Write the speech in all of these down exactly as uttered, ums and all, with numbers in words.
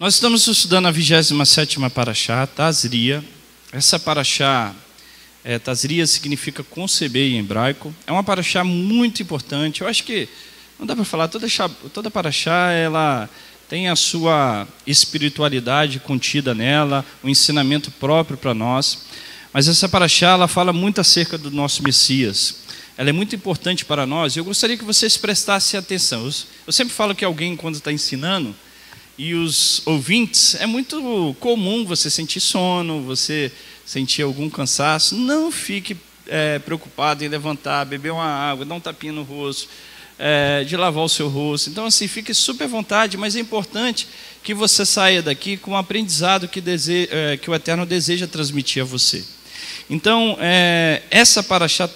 Nós estamos estudando a vigésima sétima paraxá, Tazria. Essa paraxá, é, Tazria significa conceber em hebraico. É uma paraxá muito importante. Eu acho que não dá para falar, toda, toda paraxá ela tem a sua espiritualidade contida nela, um ensinamento próprio para nós. Mas essa paraxá ela fala muito acerca do nosso Messias. Ela é muito importante para nós. Eu gostaria que vocês prestassem atenção. Eu, eu sempre falo que alguém, quando está ensinando, e os ouvintes, é muito comum você sentir sono, você sentir algum cansaço. Não fique é, preocupado em levantar, beber uma água, dar um tapinha no rosto, é, de lavar o seu rosto. Então, assim, fique super à vontade, mas é importante que você saia daqui com o aprendizado que, dese... é, que o Eterno deseja transmitir a você. Então, é, essa paraxá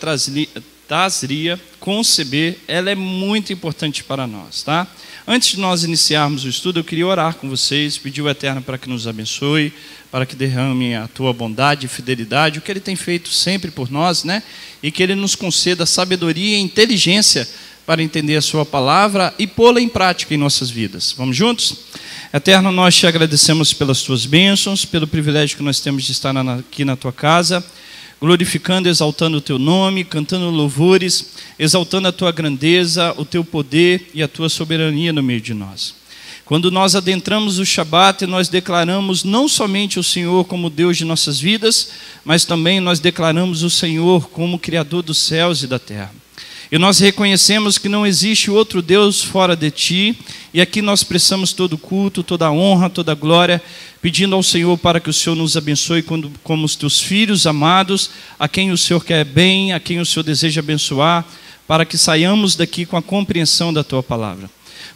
Tazria, conceber, ela é muito importante para nós, tá? Antes de nós iniciarmos o estudo, eu queria orar com vocês, pedir ao Eterno para que nos abençoe, para que derrame a tua bondade e fidelidade, o que Ele tem feito sempre por nós, né? E que Ele nos conceda sabedoria e inteligência para entender a sua palavra e pô-la em prática em nossas vidas. Vamos juntos? Eterno, nós te agradecemos pelas tuas bênçãos, pelo privilégio que nós temos de estar na, aqui na tua casa, glorificando, exaltando o teu nome, cantando louvores, exaltando a tua grandeza, o teu poder e a tua soberania no meio de nós. Quando nós adentramos o Shabat, nós declaramos não somente o Senhor como Deus de nossas vidas, mas também nós declaramos o Senhor como Criador dos céus e da terra. E nós reconhecemos que não existe outro Deus fora de ti, e aqui nós prestamos todo culto, toda honra, toda glória, pedindo ao Senhor para que o Senhor nos abençoe como os teus filhos amados, a quem o Senhor quer bem, a quem o Senhor deseja abençoar, para que saiamos daqui com a compreensão da tua palavra.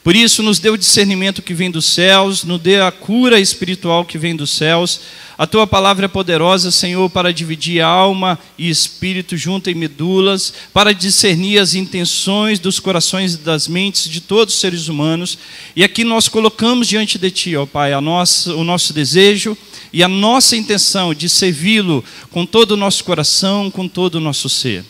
Por isso, nos dê o discernimento que vem dos céus, nos dê a cura espiritual que vem dos céus. A tua palavra é poderosa, Senhor, para dividir alma e espírito junto em medulas, para discernir as intenções dos corações e das mentes de todos os seres humanos. E aqui nós colocamos diante de ti, ó Pai, a nossa, o nosso desejo e a nossa intenção de servi-lo com todo o nosso coração, com todo o nosso ser.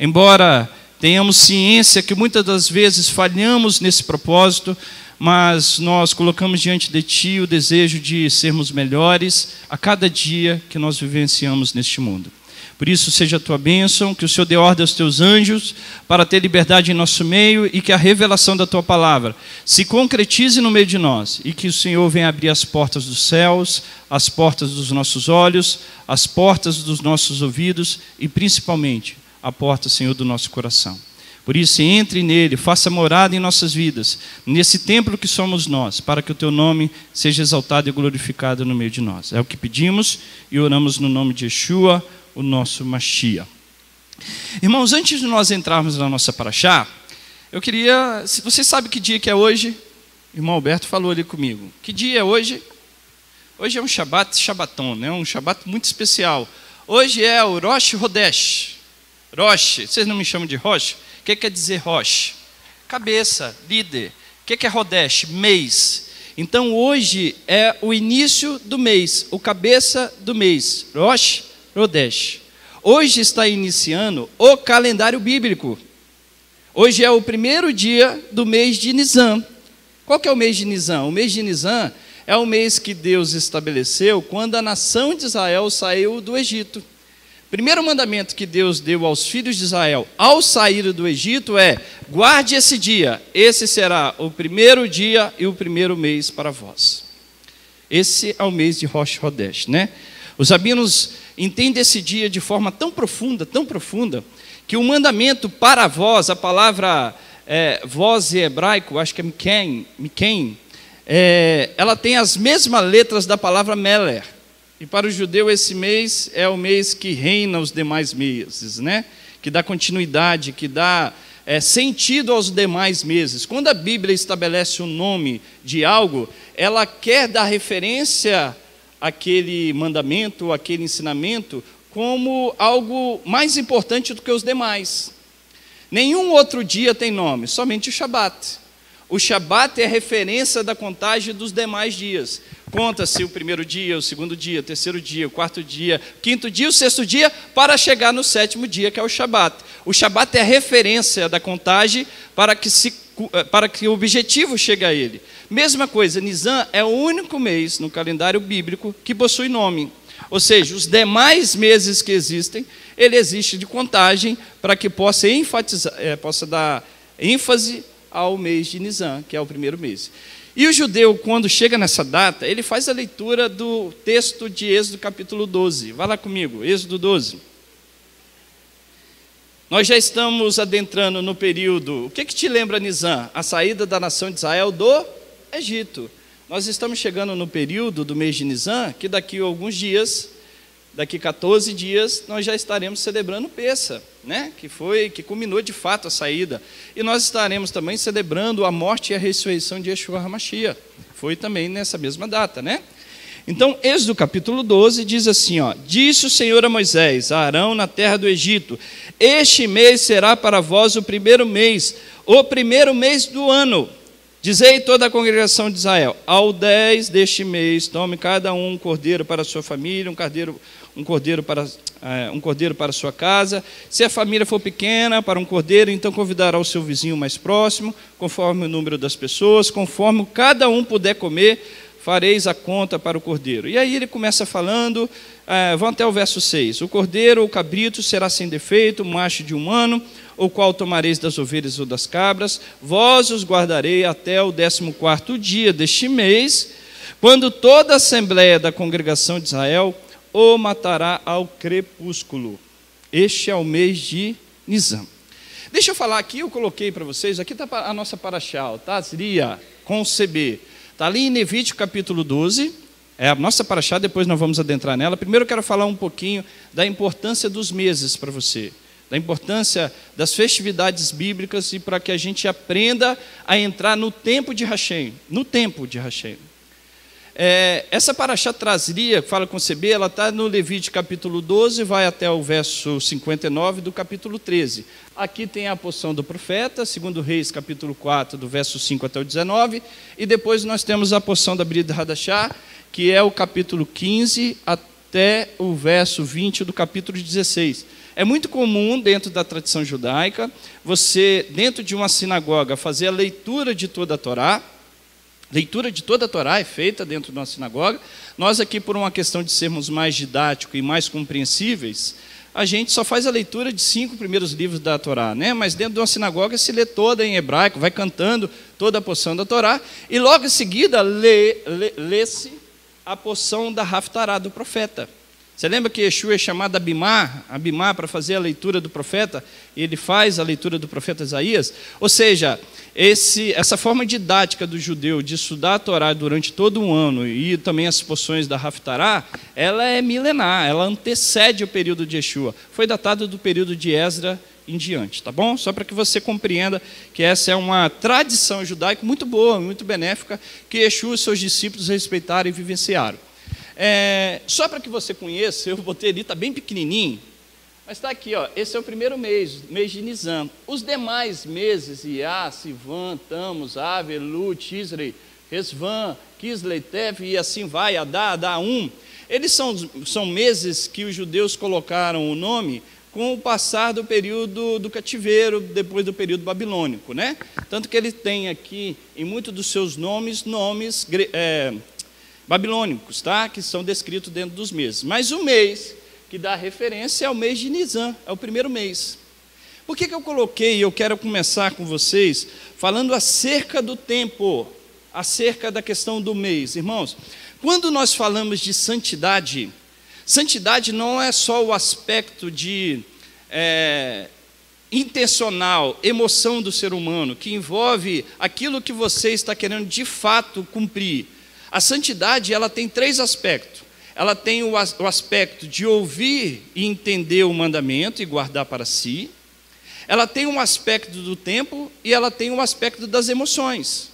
Embora tenhamos ciência que muitas das vezes falhamos nesse propósito, mas nós colocamos diante de ti o desejo de sermos melhores a cada dia que nós vivenciamos neste mundo. Por isso, seja a tua bênção, que o Senhor dê ordem aos teus anjos para ter liberdade em nosso meio e que a revelação da tua palavra se concretize no meio de nós e que o Senhor venha abrir as portas dos céus, as portas dos nossos olhos, as portas dos nossos ouvidos e, principalmente, a porta, Senhor, do nosso coração. Por isso, entre nele, faça morada em nossas vidas, nesse templo que somos nós, para que o teu nome seja exaltado e glorificado no meio de nós. É o que pedimos e oramos no nome de Yeshua, o nosso Mashiach. Irmãos, antes de nós entrarmos na nossa paraxá, eu queria... Você sabe que dia que é hoje? O irmão Alberto falou ali comigo. Que dia é hoje? Hoje é um Shabat Shabaton, né? Um Shabat muito especial. Hoje é o Rosh Hodesh. Rosh, vocês não me chamam de Rosh? O que quer dizer Rosh? Cabeça, líder. O que é Hodesh? Mês. Então hoje é o início do mês, o cabeça do mês. Rosh, Hodesh. Hoje está iniciando o calendário bíblico. Hoje é o primeiro dia do mês de Nizam. Qual que é o mês de Nizam? O mês de Nizam é o mês que Deus estabeleceu quando a nação de Israel saiu do Egito. Primeiro mandamento que Deus deu aos filhos de Israel ao sair do Egito é: guarde esse dia, esse será o primeiro dia e o primeiro mês para vós. Esse é o mês de Rosh Hodesh, né? Os rabinos entendem esse dia de forma tão profunda, tão profunda, que o mandamento para vós, a palavra é, vós em hebraico, acho que é miken, miken é, ela tem as mesmas letras da palavra meler. E para o judeu esse mês é o mês que reina os demais meses, né? Que dá continuidade, que dá é, sentido aos demais meses. Quando a Bíblia estabelece o nome de algo, ela quer dar referência àquele mandamento, àquele ensinamento, como algo mais importante do que os demais. Nenhum outro dia tem nome, somente o Shabat. O Shabat é referência da contagem dos demais dias. Conta-se o primeiro dia, o segundo dia, o terceiro dia, o quarto dia, o quinto dia, o sexto dia, para chegar no sétimo dia, que é o Shabat. O Shabat é a referência da contagem para que, se, para que o objetivo chegue a ele. Mesma coisa, Nizam é o único mês no calendário bíblico que possui nome. Ou seja, os demais meses que existem, ele existe de contagem para que possa, enfatizar, é, possa dar ênfase ao mês de Nizam, que é o primeiro mês. E o judeu, quando chega nessa data, ele faz a leitura do texto de Êxodo capítulo doze. Vai lá comigo, Êxodo doze. Nós já estamos adentrando no período... O que, que te lembra, Nizam? A saída da nação de Israel do Egito. Nós estamos chegando no período do mês de Nizam, que daqui a alguns dias, daqui a quatorze dias, nós já estaremos celebrando Pessach, né? que foi, que culminou de fato a saída. E nós estaremos também celebrando a morte e a ressurreição de Yeshua HaMashiach. Foi também nessa mesma data, né? Então, Êxodo capítulo doze diz assim, ó, disse o Senhor a Moisés, a Arão, na terra do Egito, este mês será para vós o primeiro mês, o primeiro mês do ano. Dizei toda a congregação de Israel, ao dez deste mês, tome cada um um cordeiro para a sua família, um cordeiro, um cordeiro para, é, um cordeiro para a sua casa. Se a família for pequena, para um cordeiro, então convidará o seu vizinho mais próximo, conforme o número das pessoas, conforme cada um puder comer, fareis a conta para o cordeiro. E aí ele começa falando, é, vão até o verso seis. O cordeiro ou cabrito será sem defeito, macho de um ano, o qual tomareis das ovelhas ou das cabras. Vós os guardarei até o décimo quarto dia deste mês, quando toda a assembleia da congregação de Israel o matará ao crepúsculo. Este é o mês de Nizam. Deixa eu falar aqui, eu coloquei para vocês, aqui está a nossa paraxá, o Tazria, conceber. Está ali em Levítico capítulo doze, é a nossa paraxá, depois nós vamos adentrar nela. Primeiro eu quero falar um pouquinho da importância dos meses para você, da importância das festividades bíblicas e para que a gente aprenda a entrar no tempo de Hashem, no tempo de Hashem. É, essa paraxá Tazria, que fala com C B, ela está no Levítico capítulo doze, vai até o verso cinquenta e nove do capítulo treze. Aqui tem a porção do profeta, segundo Reis capítulo quatro, do verso cinco até o dezenove, e depois nós temos a porção da Brit Hadashá, que é o capítulo quinze até o verso vinte do capítulo dezesseis. É muito comum, dentro da tradição judaica, você, dentro de uma sinagoga, fazer a leitura de toda a Torá. Leitura de toda a Torá é feita dentro de uma sinagoga. Nós aqui, por uma questão de sermos mais didáticos e mais compreensíveis, a gente só faz a leitura de cinco primeiros livros da Torá, né? Mas dentro de uma sinagoga se lê toda em hebraico, vai cantando toda a porção da Torá, e logo em seguida lê, lê, lê-se a porção da Haftará do profeta. Você lembra que Yeshua é chamado Abimá, Abimá para fazer a leitura do profeta? E ele faz a leitura do profeta Isaías? Ou seja, esse, essa forma didática do judeu de estudar a Torá durante todo um ano e também as porções da Haftará, ela é milenar, ela antecede o período de Yeshua. Foi datado do período de Esdra em diante, tá bom? Só para que você compreenda que essa é uma tradição judaica muito boa, muito benéfica, que Yeshua e seus discípulos respeitaram e vivenciaram. É, só para que você conheça, eu botei ali, está bem pequenininho, mas está aqui, ó, esse é o primeiro mês, mês de Nizam. Os demais meses, Iá, Sivan, Tamos, Ave, Lu, Tisrei, Resvan, Kislei, Tev, e assim vai, Adá, Adá um, eles são, são meses que os judeus colocaram o nome com o passar do período do cativeiro, depois do período babilônico, né? Tanto que ele tem aqui, em muitos dos seus nomes, nomes... É, babilônicos, tá? Que são descritos dentro dos meses. Mas o mês que dá referência é o mês de Nizam, é o primeiro mês. Por que que eu coloquei, eu quero começar com vocês, falando acerca do tempo, acerca da questão do mês. Irmãos, quando nós falamos de santidade, santidade não é só o aspecto de... É, intencional, emoção do ser humano, que envolve aquilo que você está querendo de fato cumprir. A santidade, ela tem três aspectos. Ela tem o, as, o aspecto de ouvir e entender o mandamento e guardar para si. Ela tem um aspecto do tempo e ela tem um aspecto das emoções.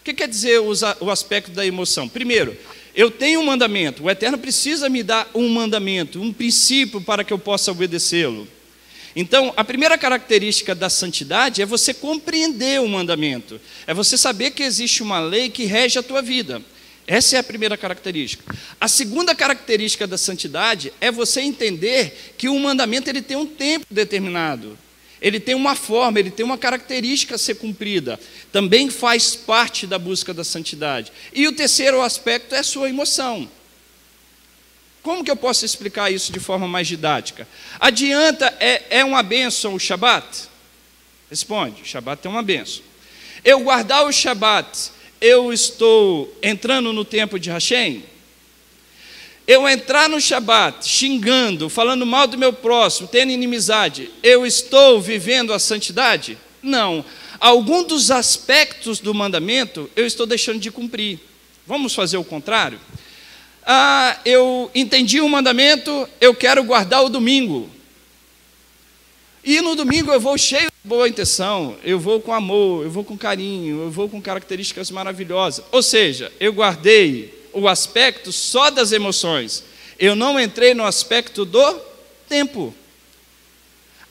O que quer dizer o, o aspecto da emoção? Primeiro, eu tenho um mandamento. O Eterno precisa me dar um mandamento, um princípio para que eu possa obedecê-lo. Então, a primeira característica da santidade é você compreender o mandamento. É você saber que existe uma lei que rege a tua vida. Essa é a primeira característica. A segunda característica da santidade é você entender que o mandamento ele tem um tempo determinado. Ele tem uma forma, ele tem uma característica a ser cumprida. Também faz parte da busca da santidade. E o terceiro aspecto é a sua emoção. Como que eu posso explicar isso de forma mais didática? Adianta, é, é uma bênção o Shabat? Responde, o Shabat é uma bênção. Eu guardar o Shabat, eu estou entrando no tempo de Hashem? Eu entrar no Shabat xingando, falando mal do meu próximo, tendo inimizade, eu estou vivendo a santidade? Não. Algum dos aspectos do mandamento eu estou deixando de cumprir. Vamos fazer o contrário? Ah, eu entendi o mandamento, eu quero guardar o domingo. E no domingo eu vou cheio de boa intenção, eu vou com amor, eu vou com carinho, eu vou com características maravilhosas. Ou seja, eu guardei o aspecto só das emoções. Eu não entrei no aspecto do tempo.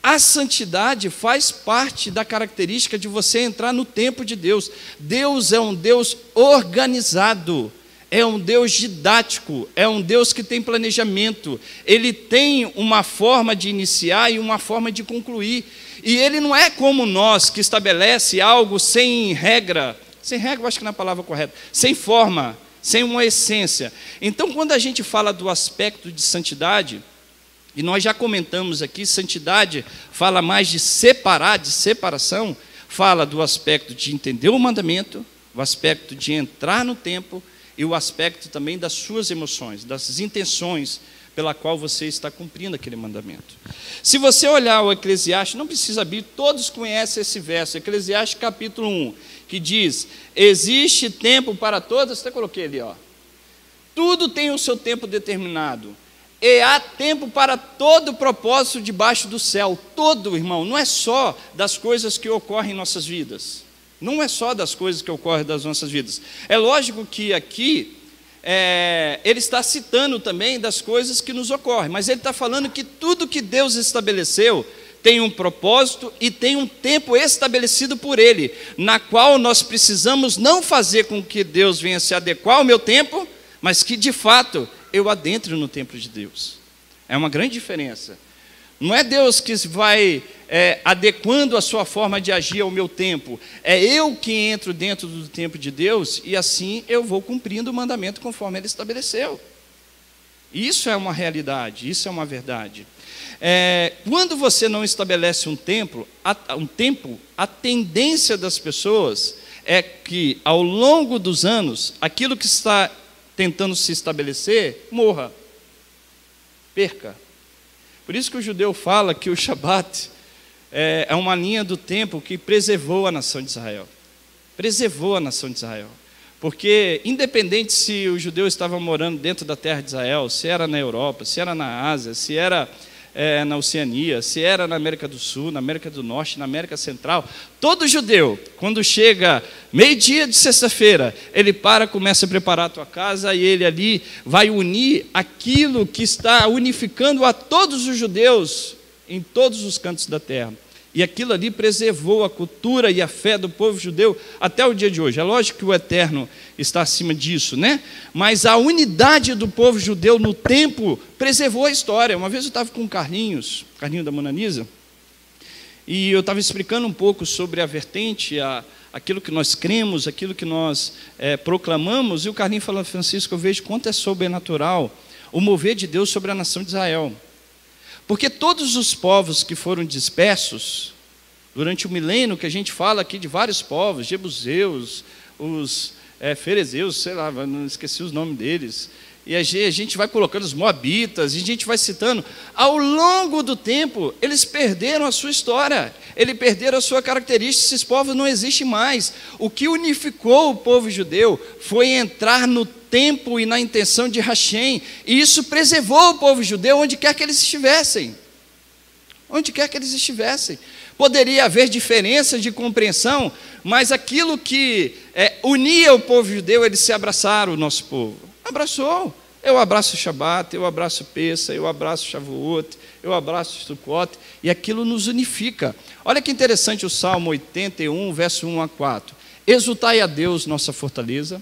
A santidade faz parte da característica de você entrar no tempo de Deus. Deus é um Deus organizado, é um Deus didático, é um Deus que tem planejamento. Ele tem uma forma de iniciar e uma forma de concluir. E ele não é como nós, que estabelece algo sem regra. Sem regra, eu acho que não é a palavra correta. Sem forma, sem uma essência. Então, quando a gente fala do aspecto de santidade, e nós já comentamos aqui, santidade fala mais de separar, de separação, fala do aspecto de entender o mandamento, o aspecto de entrar no tempo, e o aspecto também das suas emoções, das intenções pela qual você está cumprindo aquele mandamento. Se você olhar o Eclesiastes, não precisa abrir, todos conhecem esse verso, Eclesiastes capítulo um, que diz, existe tempo para todas, até coloquei ali, ó, tudo tem o seu tempo determinado, e há tempo para todo propósito debaixo do céu, todo, irmão, não é só das coisas que ocorrem em nossas vidas, não é só das coisas que ocorrem das nossas vidas, é lógico que aqui, É, ele está citando também das coisas que nos ocorrem, mas ele está falando que tudo que Deus estabeleceu tem um propósito e tem um tempo estabelecido por ele, na qual nós precisamos não fazer com que Deus venha se adequar ao meu tempo, mas que de fato eu adentre no tempo de Deus. É uma grande diferença. Não é Deus que vai é, adequando a sua forma de agir ao meu tempo. É eu que entro dentro do tempo de Deus e assim eu vou cumprindo o mandamento conforme ele estabeleceu. Isso é uma realidade, isso é uma verdade. É, quando você não estabelece um tempo, um tempo, a tendência das pessoas é que ao longo dos anos, aquilo que está tentando se estabelecer, morra, perca. Por isso que o judeu fala que o Shabat é, é uma linha do tempo que preservou a nação de Israel. Preservou a nação de Israel. Porque, independente se o judeu estava morando dentro da terra de Israel, se era na Europa, se era na Ásia, se era é, na Oceania, se era na América do Sul, na América do Norte, na América Central, todo judeu, quando chega meio-dia de sexta-feira, ele para, começa a preparar a tua casa e ele ali vai unir aquilo que está unificando a todos os judeus em todos os cantos da terra. E aquilo ali preservou a cultura e a fé do povo judeu até o dia de hoje. É lógico que o Eterno está acima disso, né? Mas a unidade do povo judeu no tempo preservou a história. Uma vez eu estava com o Carlinhos, Carlinhos da Monanisa, e eu estava explicando um pouco sobre a vertente, a, aquilo que nós cremos, aquilo que nós é, proclamamos, e o Carlinhos falou, Francisco, eu vejo quanto é sobrenatural o mover de Deus sobre a nação de Israel. Porque todos os povos que foram dispersos, durante o milênio que a gente fala aqui de vários povos, jebuseus, os é, ferezeus, sei lá, não esqueci os nomes deles, e a gente vai colocando os moabitas, e a gente vai citando, ao longo do tempo, eles perderam a sua história, eles perderam a sua característica, esses povos não existem mais. O que unificou o povo judeu foi entrar no tempo e na intenção de Hashem, e isso preservou o povo judeu onde quer que eles estivessem, onde quer que eles estivessem. Poderia haver diferenças de compreensão, mas aquilo que é, unia o povo judeu, eles se abraçaram, o nosso povo, abraçou, eu abraço o Shabat, eu abraço o Pessach, eu abraço o Shavuot, eu abraço o Sukkot, e aquilo nos unifica. Olha que interessante o Salmo oitenta e um, verso um a quatro, exultai a Deus, nossa fortaleza,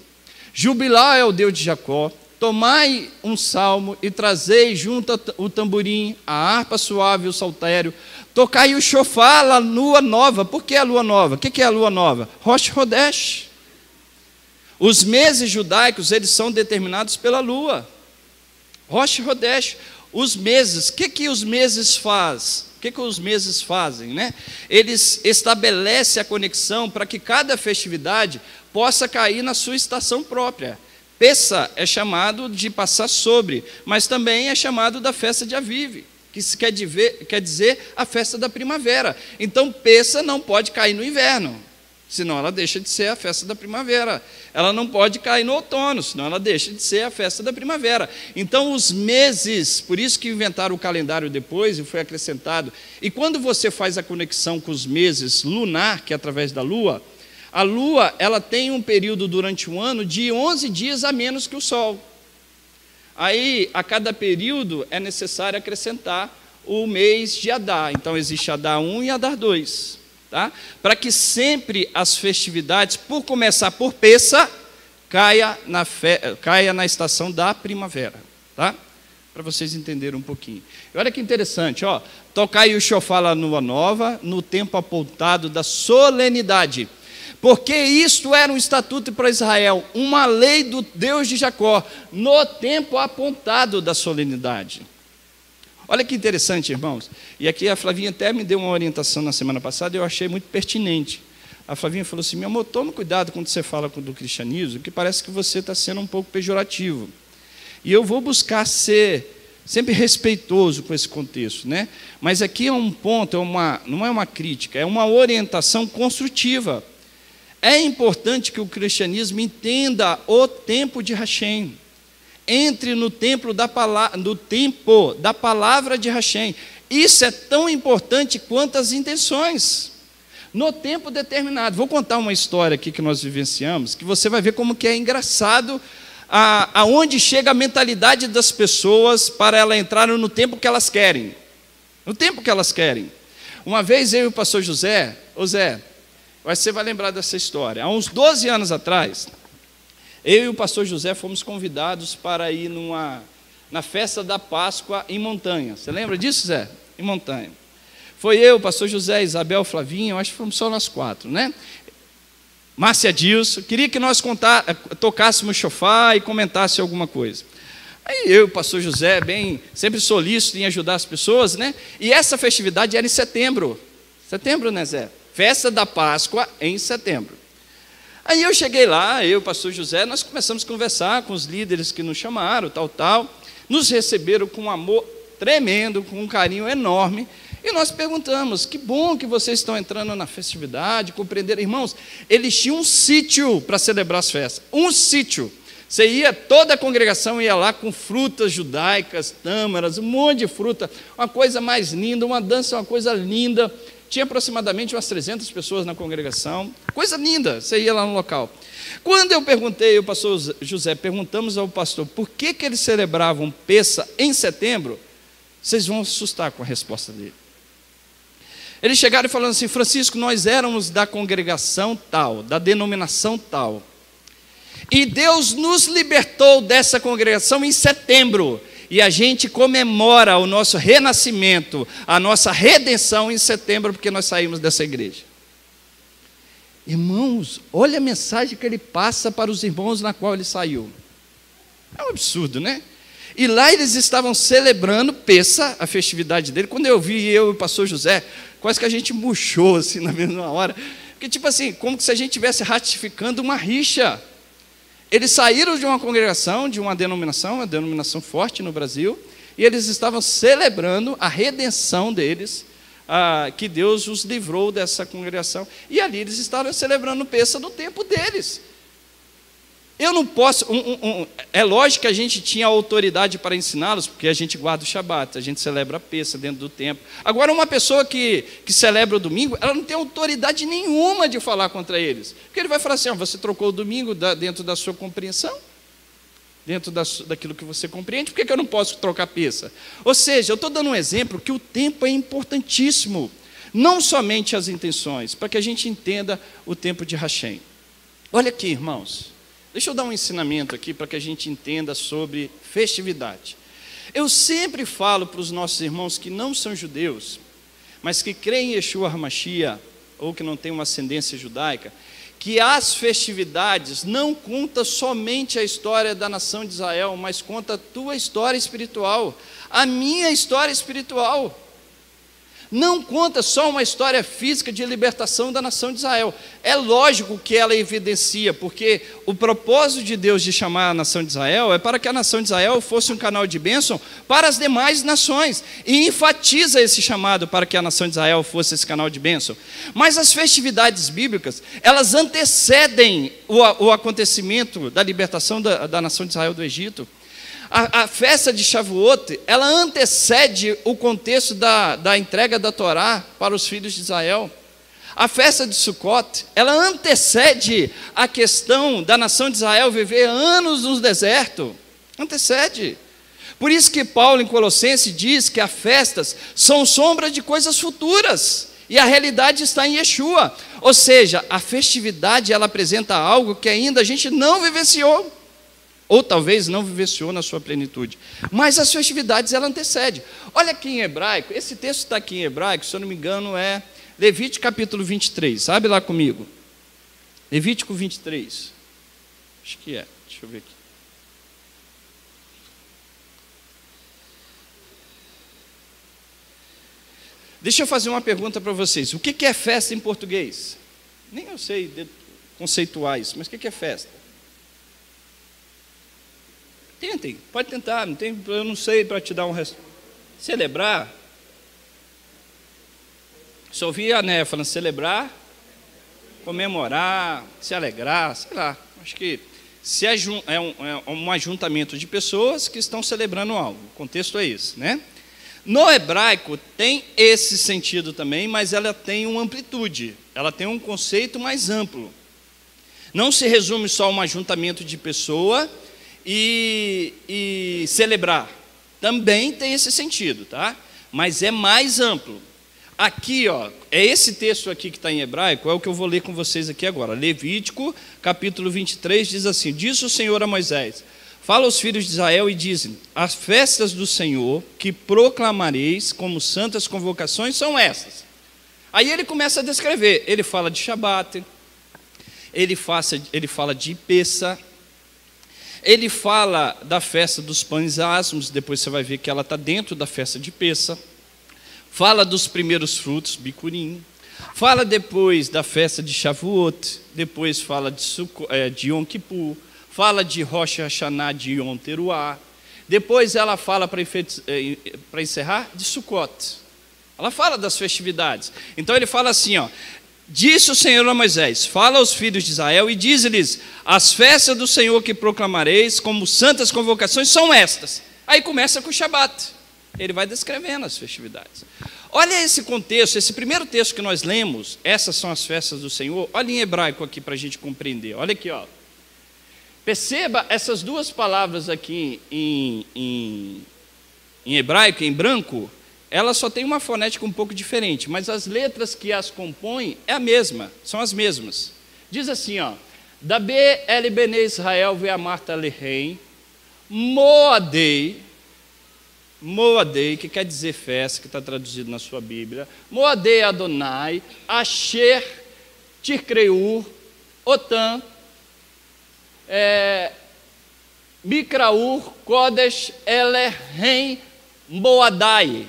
Jubilar é o Deus de Jacó. Tomai um salmo e trazei junto o tamborim, a harpa suave e o saltério. Tocai o shofar, a lua nova. Por que a lua nova? O que é a lua nova? Rosh Hodesh. Os meses judaicos, eles são determinados pela lua. Rosh Hodesh. Os meses, o que, que os meses fazem? O que, que os meses fazem, né? Eles estabelecem a conexão para que cada festividade possa cair na sua estação própria. Pessach é chamado de passar sobre, mas também é chamado da festa de Aviv, que quer dizer, quer dizer a festa da primavera. Então, Pessach não pode cair no inverno, senão ela deixa de ser a festa da primavera. Ela não pode cair no outono, senão ela deixa de ser a festa da primavera. Então, os meses, por isso que inventaram o calendário depois e foi acrescentado. E quando você faz a conexão com os meses lunar, que é através da lua, a lua ela tem um período durante um ano de onze dias a menos que o sol. Aí, a cada período, é necessário acrescentar o mês de Adar. Então, existe Adar um e Adar dois. Tá? Para que sempre as festividades, por começar por Pessach, caia na, fe... caia na estação da primavera. Tá? Para vocês entenderem um pouquinho. E olha que interessante, ó. Tocai o shofar na lua nova, no tempo apontado da solenidade. Porque isto era um estatuto para Israel, uma lei do Deus de Jacó, no tempo apontado da solenidade. Olha que interessante, irmãos. E aqui a Flavinha até me deu uma orientação na semana passada, eu achei muito pertinente. A Flavinha falou assim, meu amor, toma cuidado quando você fala do cristianismo, que parece que você está sendo um pouco pejorativo. E eu vou buscar ser sempre respeitoso com esse contexto, né? Mas aqui é um ponto, é uma, não é uma crítica, é uma orientação construtiva. É importante que o cristianismo entenda o tempo de Hashem. Entre no templo da palavra, no tempo da palavra de Hashem. Isso é tão importante quanto as intenções. No tempo determinado. Vou contar uma história aqui que nós vivenciamos, que você vai ver como que é engraçado a, aonde chega a mentalidade das pessoas para elas entrarem no tempo que elas querem. No tempo que elas querem. Uma vez eu e o pastor José, ô Zé, você vai lembrar dessa história. Há uns doze anos atrás, eu e o pastor José fomos convidados para ir numa, na festa da Páscoa em Montanha. Você lembra disso, Zé? Em Montanha. Foi eu, pastor José, Isabel, Flavinha, eu acho que fomos só nós quatro, né? Márcia Dilson, queria que nós contar, tocássemos shofar e comentássemos alguma coisa. Aí eu, pastor José, bem, sempre solícito em ajudar as pessoas, né? E essa festividade era em setembro. Setembro, né, Zé? Festa da Páscoa em setembro. Aí eu cheguei lá, eu, pastor José, nós começamos a conversar com os líderes que nos chamaram, tal, tal. Nos receberam com um amor tremendo, com um carinho enorme. E nós perguntamos, que bom que vocês estão entrando na festividade, compreenderam. Irmãos, eles tinham um sítio para celebrar as festas. Um sítio. Você ia, toda a congregação ia lá com frutas judaicas, tâmaras, um monte de fruta. Uma coisa mais linda, uma dança, uma coisa linda. Tinha aproximadamente umas trezentas pessoas na congregação. Coisa linda, você ia lá no local. Quando eu perguntei, o pastor José, perguntamos ao pastor, por que, que eles celebravam Pessach em setembro? Vocês vão assustar com a resposta dele. Eles chegaram falando assim, Francisco, nós éramos da congregação tal, da denominação tal. E Deus nos libertou dessa congregação em setembro. E a gente comemora o nosso renascimento, a nossa redenção em setembro, porque nós saímos dessa igreja. Irmãos, olha a mensagem que ele passa para os irmãos na qual ele saiu. É um absurdo, né? E lá eles estavam celebrando Pessach, a festividade dele. Quando eu vi, eu e o pastor José, quase que a gente murchou assim na mesma hora. Porque tipo assim, como se a gente estivesse ratificando uma rixa. Eles saíram de uma congregação, de uma denominação, uma denominação forte no Brasil, e eles estavam celebrando a redenção deles, ah, que Deus os livrou dessa congregação. E ali eles estavam celebrando Pessach no tempo deles. Eu não posso... Um, um, um, é lógico que a gente tinha autoridade para ensiná-los, porque a gente guarda o Shabat, a gente celebra Pessach dentro do tempo. Agora, uma pessoa que, que celebra o domingo, ela não tem autoridade nenhuma de falar contra eles. Porque ele vai falar assim, ah, você trocou o domingo da, dentro da sua compreensão, dentro da, daquilo que você compreende, por que, que eu não posso trocar Pessach? Ou seja, eu estou dando um exemplo que o tempo é importantíssimo, não somente as intenções, para que a gente entenda o tempo de Hashem. Olha aqui, irmãos. Deixa eu dar um ensinamento aqui para que a gente entenda sobre festividade. Eu sempre falo para os nossos irmãos que não são judeus, mas que creem em Yeshua HaMashiach, ou que não têm uma ascendência judaica, que as festividades não conta somente a história da nação de Israel, mas conta a tua história espiritual, a minha história espiritual. Não conta só uma história física de libertação da nação de Israel. É lógico que ela evidencia, porque o propósito de Deus de chamar a nação de Israel é para que a nação de Israel fosse um canal de bênção para as demais nações, e enfatiza esse chamado para que a nação de Israel fosse esse canal de bênção. Mas as festividades bíblicas, elas antecedem o, o acontecimento da libertação da, da nação de Israel do Egito. A, a festa de Shavuot, ela antecede o contexto da, da entrega da Torá para os filhos de Israel. A festa de Sukkot, ela antecede a questão da nação de Israel viver anos no deserto. Antecede. Por isso que Paulo em Colossenses diz que as festas são sombra de coisas futuras. E a realidade está em Yeshua. Ou seja, a festividade, ela apresenta algo que ainda a gente não vivenciou, ou talvez não vivenciou na sua plenitude. Mas as festividades, ela antecede. Olha aqui em hebraico, esse texto está aqui em hebraico, se eu não me engano, é Levítico capítulo vinte e três, sabe lá comigo? Levítico vinte e três, acho que é, deixa eu ver aqui. Deixa eu fazer uma pergunta para vocês, o que é festa em português? Nem eu sei conceituar isso, mas o que é festa? Tentem, pode tentar, não tem, eu não sei para te dar um... Res... Celebrar? Só ouvi a Né falando celebrar, comemorar, se alegrar, sei lá. Acho que se é, é, um, é um ajuntamento de pessoas que estão celebrando algo. O contexto é esse, né? No hebraico tem esse sentido também, mas ela tem uma amplitude. Ela tem um conceito mais amplo. Não se resume só a um ajuntamento de pessoa... E, e celebrar também tem esse sentido, tá? Mas é mais amplo. Aqui, ó, é esse texto aqui que está em hebraico, é o que eu vou ler com vocês aqui agora. Levítico, capítulo vinte e três, diz assim: Disse o Senhor a Moisés: Fala aos filhos de Israel e dizem: As festas do Senhor que proclamareis como santas convocações são essas. Aí ele começa a descrever. Ele fala de Shabat, ele, faça, ele fala de Pessach. Ele fala da festa dos pães ázimos, depois você vai ver que ela está dentro da festa de Pessach. Fala dos primeiros frutos, bicurim. Fala depois da festa de Shavuot, depois fala de, é, de Yom Kippur, fala de Rosh Hashanah, de Yom Teruah. Depois ela fala, para encerrar, de Sukkot. Ela fala das festividades. Então ele fala assim, ó. Disse o Senhor a Moisés: Fala aos filhos de Israel e diz-lhes: As festas do Senhor que proclamareis como santas convocações são estas. Aí começa com o Shabat. Ele vai descrevendo as festividades. Olha esse contexto, esse primeiro texto que nós lemos, essas são as festas do Senhor. Olha em hebraico aqui para a gente compreender. Olha aqui, ó. Perceba essas duas palavras aqui em, em, em hebraico, em branco. Ela só tem uma fonética um pouco diferente, mas as letras que as compõem é a mesma, são as mesmas. Diz assim, ó: Dabe el bene Israel ve'amarta lehem moadei, moadei, que quer dizer festa, que está traduzido na sua Bíblia, moadei Adonai, asher tirkreu, otan, é, mikraur kodesh elehem moadai.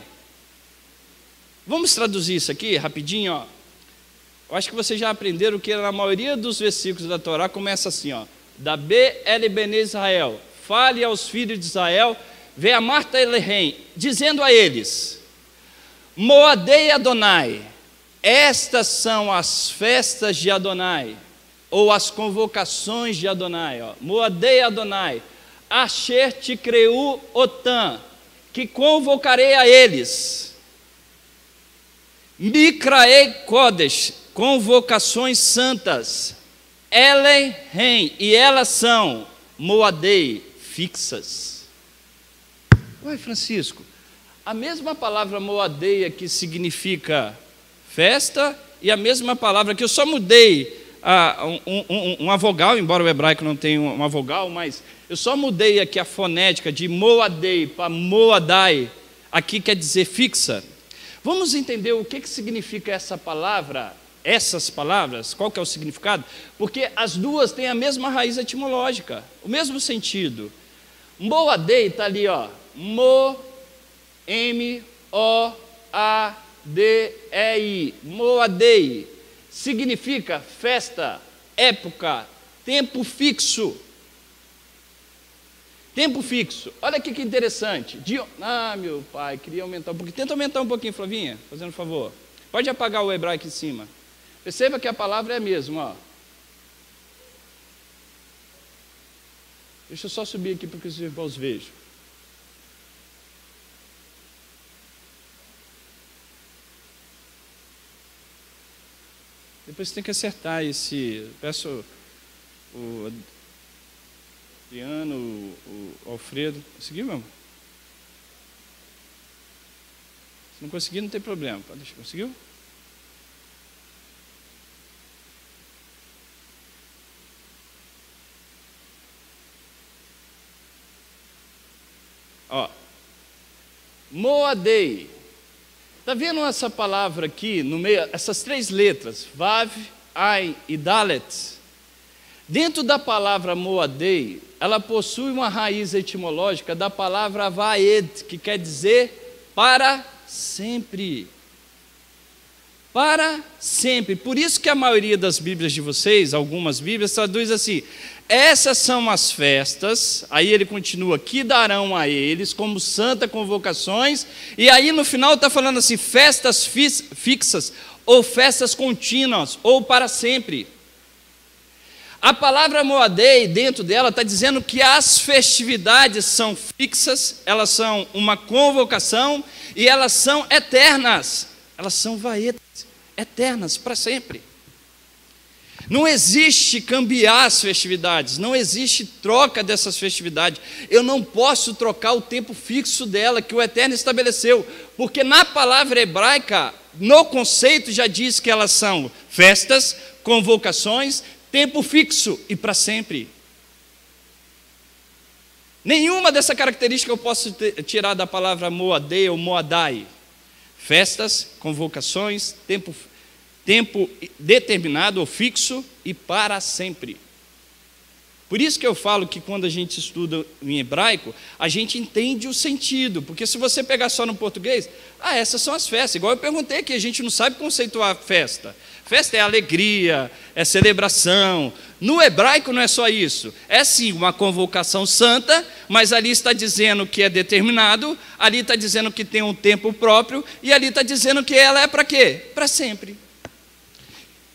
Vamos traduzir isso aqui rapidinho, ó. Eu acho que vocês já aprenderam que na maioria dos versículos da Torá começa assim, ó: Da B L Bene Israel, fale aos filhos de Israel, vê a Marta Elehem, dizendo a eles: Moadei Adonai, estas são as festas de Adonai, ou as convocações de Adonai, ó. Moadei Adonai, Asher Ticreu Otan, que convocarei a eles. Mikraei Kodesh, convocações santas, Elehem, e elas são Moadei, fixas. Ué, Francisco, a mesma palavra Moadei que significa festa, e a mesma palavra que eu só mudei uh, um, um, uma vogal, embora o hebraico não tenha uma vogal, mas eu só mudei aqui a fonética de moadei para moadai, aqui quer dizer fixa. Vamos entender o que, que significa essa palavra, essas palavras, qual que é o significado? Porque as duas têm a mesma raiz etimológica, o mesmo sentido. Moadei está ali, ó, mo, m, o, a, d, e, i, moadei, significa festa, época, tempo fixo. Tempo fixo. Olha aqui que interessante. De... Ah, meu pai, queria aumentar um pouquinho. Tenta aumentar um pouquinho, Flavinha, fazendo um favor. Pode apagar o hebraico em cima. Perceba que a palavra é a mesma, ó. Deixa eu só subir aqui para que os irmãos vejam. Depois você tem que acertar esse... Peço o... Adriano, o, o Alfredo. Conseguiu, meu amor? Se não conseguir, não tem problema. Pode deixar. Conseguiu? Ó. Moadei. Está vendo essa palavra aqui, no meio, essas três letras, Vav, Ain e Dalet? Dentro da palavra moadei, ela possui uma raiz etimológica da palavra vaed, que quer dizer para sempre. Para sempre. Por isso que a maioria das Bíblias de vocês, algumas Bíblias, traduz assim: essas são as festas, aí ele continua, que darão a eles como santa convocações, e aí no final está falando assim, festas fixas, ou festas contínuas, ou para sempre. A palavra moadei, dentro dela, está dizendo que as festividades são fixas, elas são uma convocação e elas são eternas. Elas são vaetas, eternas, para sempre. Não existe cambiar as festividades, não existe troca dessas festividades. Eu não posso trocar o tempo fixo dela que o Eterno estabeleceu, porque na palavra hebraica, no conceito já diz que elas são festas, convocações, tempo fixo e para sempre. Nenhuma dessa característica eu posso tirar da palavra moadei ou moadai. Festas, convocações, tempo, tempo determinado ou fixo e para sempre. Por isso que eu falo que quando a gente estuda em hebraico, a gente entende o sentido, porque se você pegar só no português, ah, essas são as festas, igual eu perguntei aqui, a gente não sabe conceituar festa. Festa é alegria, é celebração. No hebraico não é só isso, é sim uma convocação santa, mas ali está dizendo que é determinado, ali está dizendo que tem um tempo próprio, e ali está dizendo que ela é para quê? Para sempre.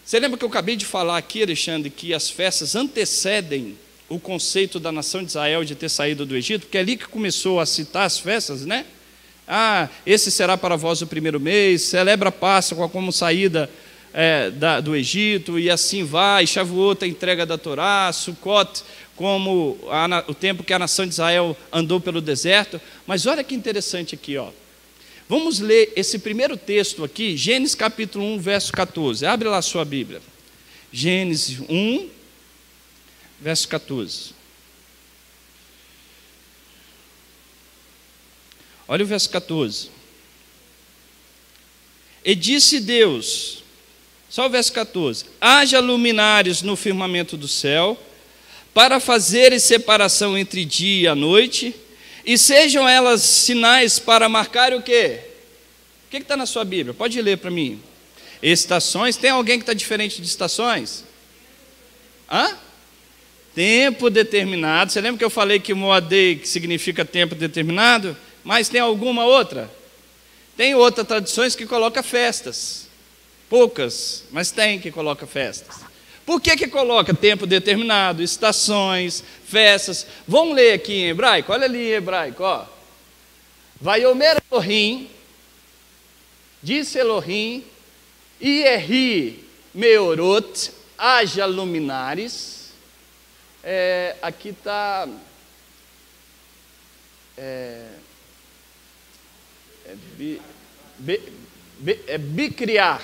Você lembra que eu acabei de falar aqui, Alexandre, que as festas antecedem o conceito da nação de Israel de ter saído do Egito, porque é ali que começou a citar as festas, né? Ah, esse será para vós o primeiro mês, celebra a Páscoa como saída é, da, do Egito, e assim vai, Shavuot, a entrega da Torá, Sukkot, como a, o tempo que a nação de Israel andou pelo deserto. Mas olha que interessante aqui, ó. Vamos ler esse primeiro texto aqui, Gênesis capítulo um, verso quatorze. Abre lá a sua Bíblia. Gênesis um, verso quatorze. Olha o verso quatorze. E disse Deus, só o verso quatorze, haja luminares no firmamento do céu, para fazerem separação entre dia e a noite, e sejam elas sinais para marcar o quê? O que está na sua Bíblia? Pode ler para mim. Estações. Tem alguém que está diferente de estações? Hã? Tempo determinado. Você lembra que eu falei que moadei que significa tempo determinado? Mas tem alguma outra? Tem outras tradições que colocam festas. Poucas, mas tem que coloca festas. Por que que coloca tempo determinado, estações, festas? Vamos ler aqui em hebraico? Olha ali em hebraico, ó. Vaiomer Elohim, disse Elohim, Ierri Meorot, haja luminares. É, aqui está... É, é, bi, bi, bi, é bicriar.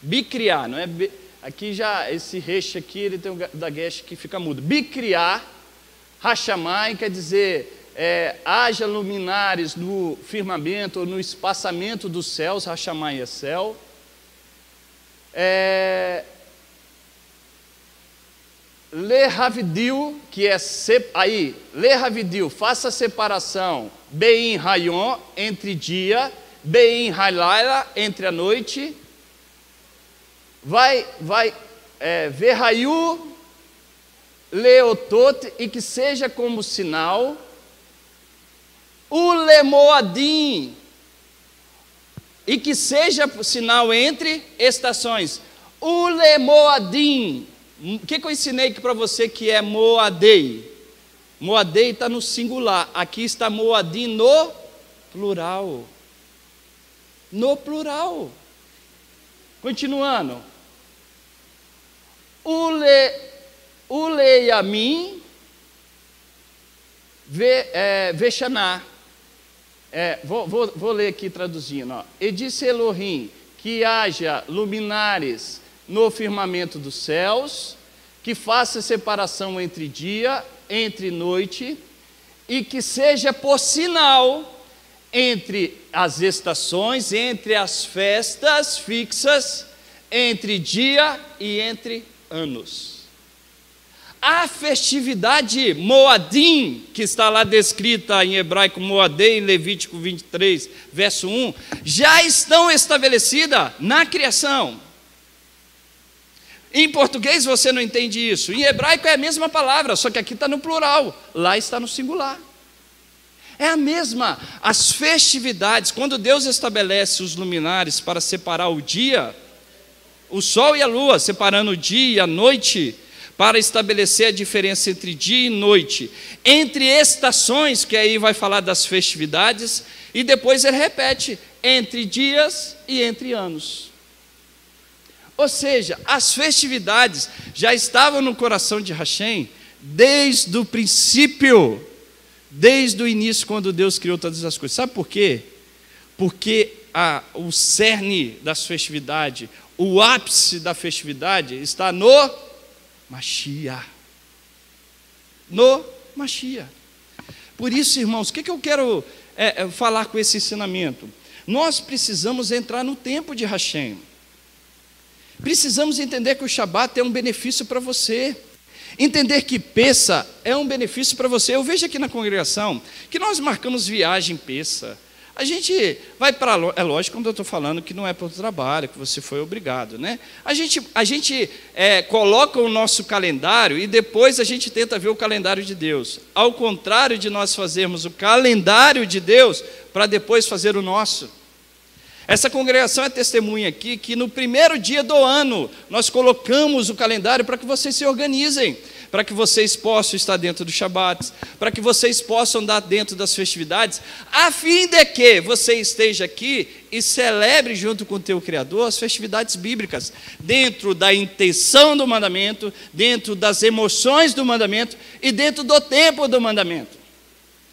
Bicriar, não é... Bi, Aqui já, esse resh aqui, ele tem o da gesh que fica mudo. Bicriá, rachamai, quer dizer, é, haja luminares no firmamento, ou no espaçamento dos céus, rachamai é céu. É, Le Ravidil, que é se, aí, Le Ravidil, faça separação, Bein Rayon, entre dia, Bein Halaila, entre a noite, vai, vai, é, Verrayu, Leotot, e que seja como sinal, o Lemoadim, e que seja sinal entre estações, o Lemoadim. O que, que eu ensinei para você que é Moadei? Moadei está no singular. Aqui está Moadim no plural. No plural. Continuando. Ule, Uleyamim ve, é, Vexaná. É, vou, vou, vou ler aqui traduzindo. Ó. E disse Elohim que haja luminares no firmamento dos céus, que faça separação entre dia, entre noite, e que seja por sinal entre as estações, entre as festas fixas, entre dia e entre anos. A festividade Moadim, que está lá descrita em hebraico Moadei, em Levítico vinte e três, verso um, já estão estabelecidas na criação. Em português você não entende isso. Em hebraico é a mesma palavra, só que aqui está no plural, lá está no singular. É a mesma. As festividades, quando Deus estabelece os luminares para separar o dia, o sol e a lua, separando o dia e a noite, para estabelecer a diferença entre dia e noite, entre estações, que aí vai falar das festividades, e depois ele repete, entre dias e entre anos. Ou seja, as festividades já estavam no coração de Hashem desde o princípio, desde o início, quando Deus criou todas as coisas. Sabe por quê? Porque a, o cerne das festividades, o ápice da festividade está no Mashiach. No Mashiach. Por isso, irmãos, o que, que eu quero é, é, falar com esse ensinamento? Nós precisamos entrar no tempo de Hashem. Precisamos entender que o Shabat é um benefício para você. Entender que Pessach é um benefício para você. Eu vejo aqui na congregação que nós marcamos viagem Pessach. A gente vai para... É lógico, quando eu estou falando que não é para o trabalho, que você foi obrigado, né? A gente, a gente é, coloca o nosso calendário e depois a gente tenta ver o calendário de Deus. Ao contrário de nós fazermos o calendário de Deus para depois fazer o nosso. Essa congregação é testemunha aqui que no primeiro dia do ano nós colocamos o calendário para que vocês se organizem, para que vocês possam estar dentro do Shabat, para que vocês possam andar dentro das festividades, a fim de que você esteja aqui e celebre junto com o teu Criador as festividades bíblicas, dentro da intenção do mandamento, dentro das emoções do mandamento e dentro do tempo do mandamento.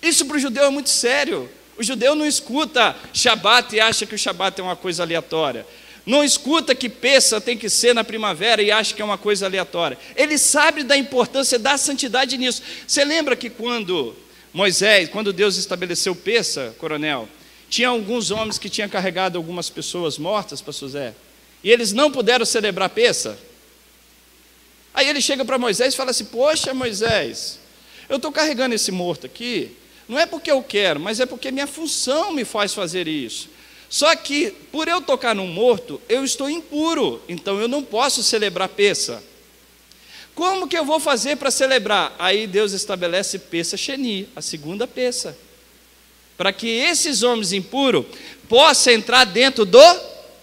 Isso para o judeu é muito sério. O judeu não escuta Shabat e acha que o Shabat é uma coisa aleatória. Não escuta que Pessach tem que ser na primavera e acha que é uma coisa aleatória. Ele sabe da importância da santidade nisso. Você lembra que quando Moisés, quando Deus estabeleceu Pessach, coronel, tinha alguns homens que tinham carregado algumas pessoas mortas, pastor José, e eles não puderam celebrar Pessach? Aí ele chega para Moisés e fala assim, poxa Moisés, eu estou carregando esse morto aqui, não é porque eu quero, mas é porque minha função me faz fazer isso. Só que, por eu tocar num morto, eu estou impuro, então eu não posso celebrar Pessach. Como que eu vou fazer para celebrar? Aí Deus estabelece Pessach Sheni, a segunda Pessach, para que esses homens impuros possam entrar dentro do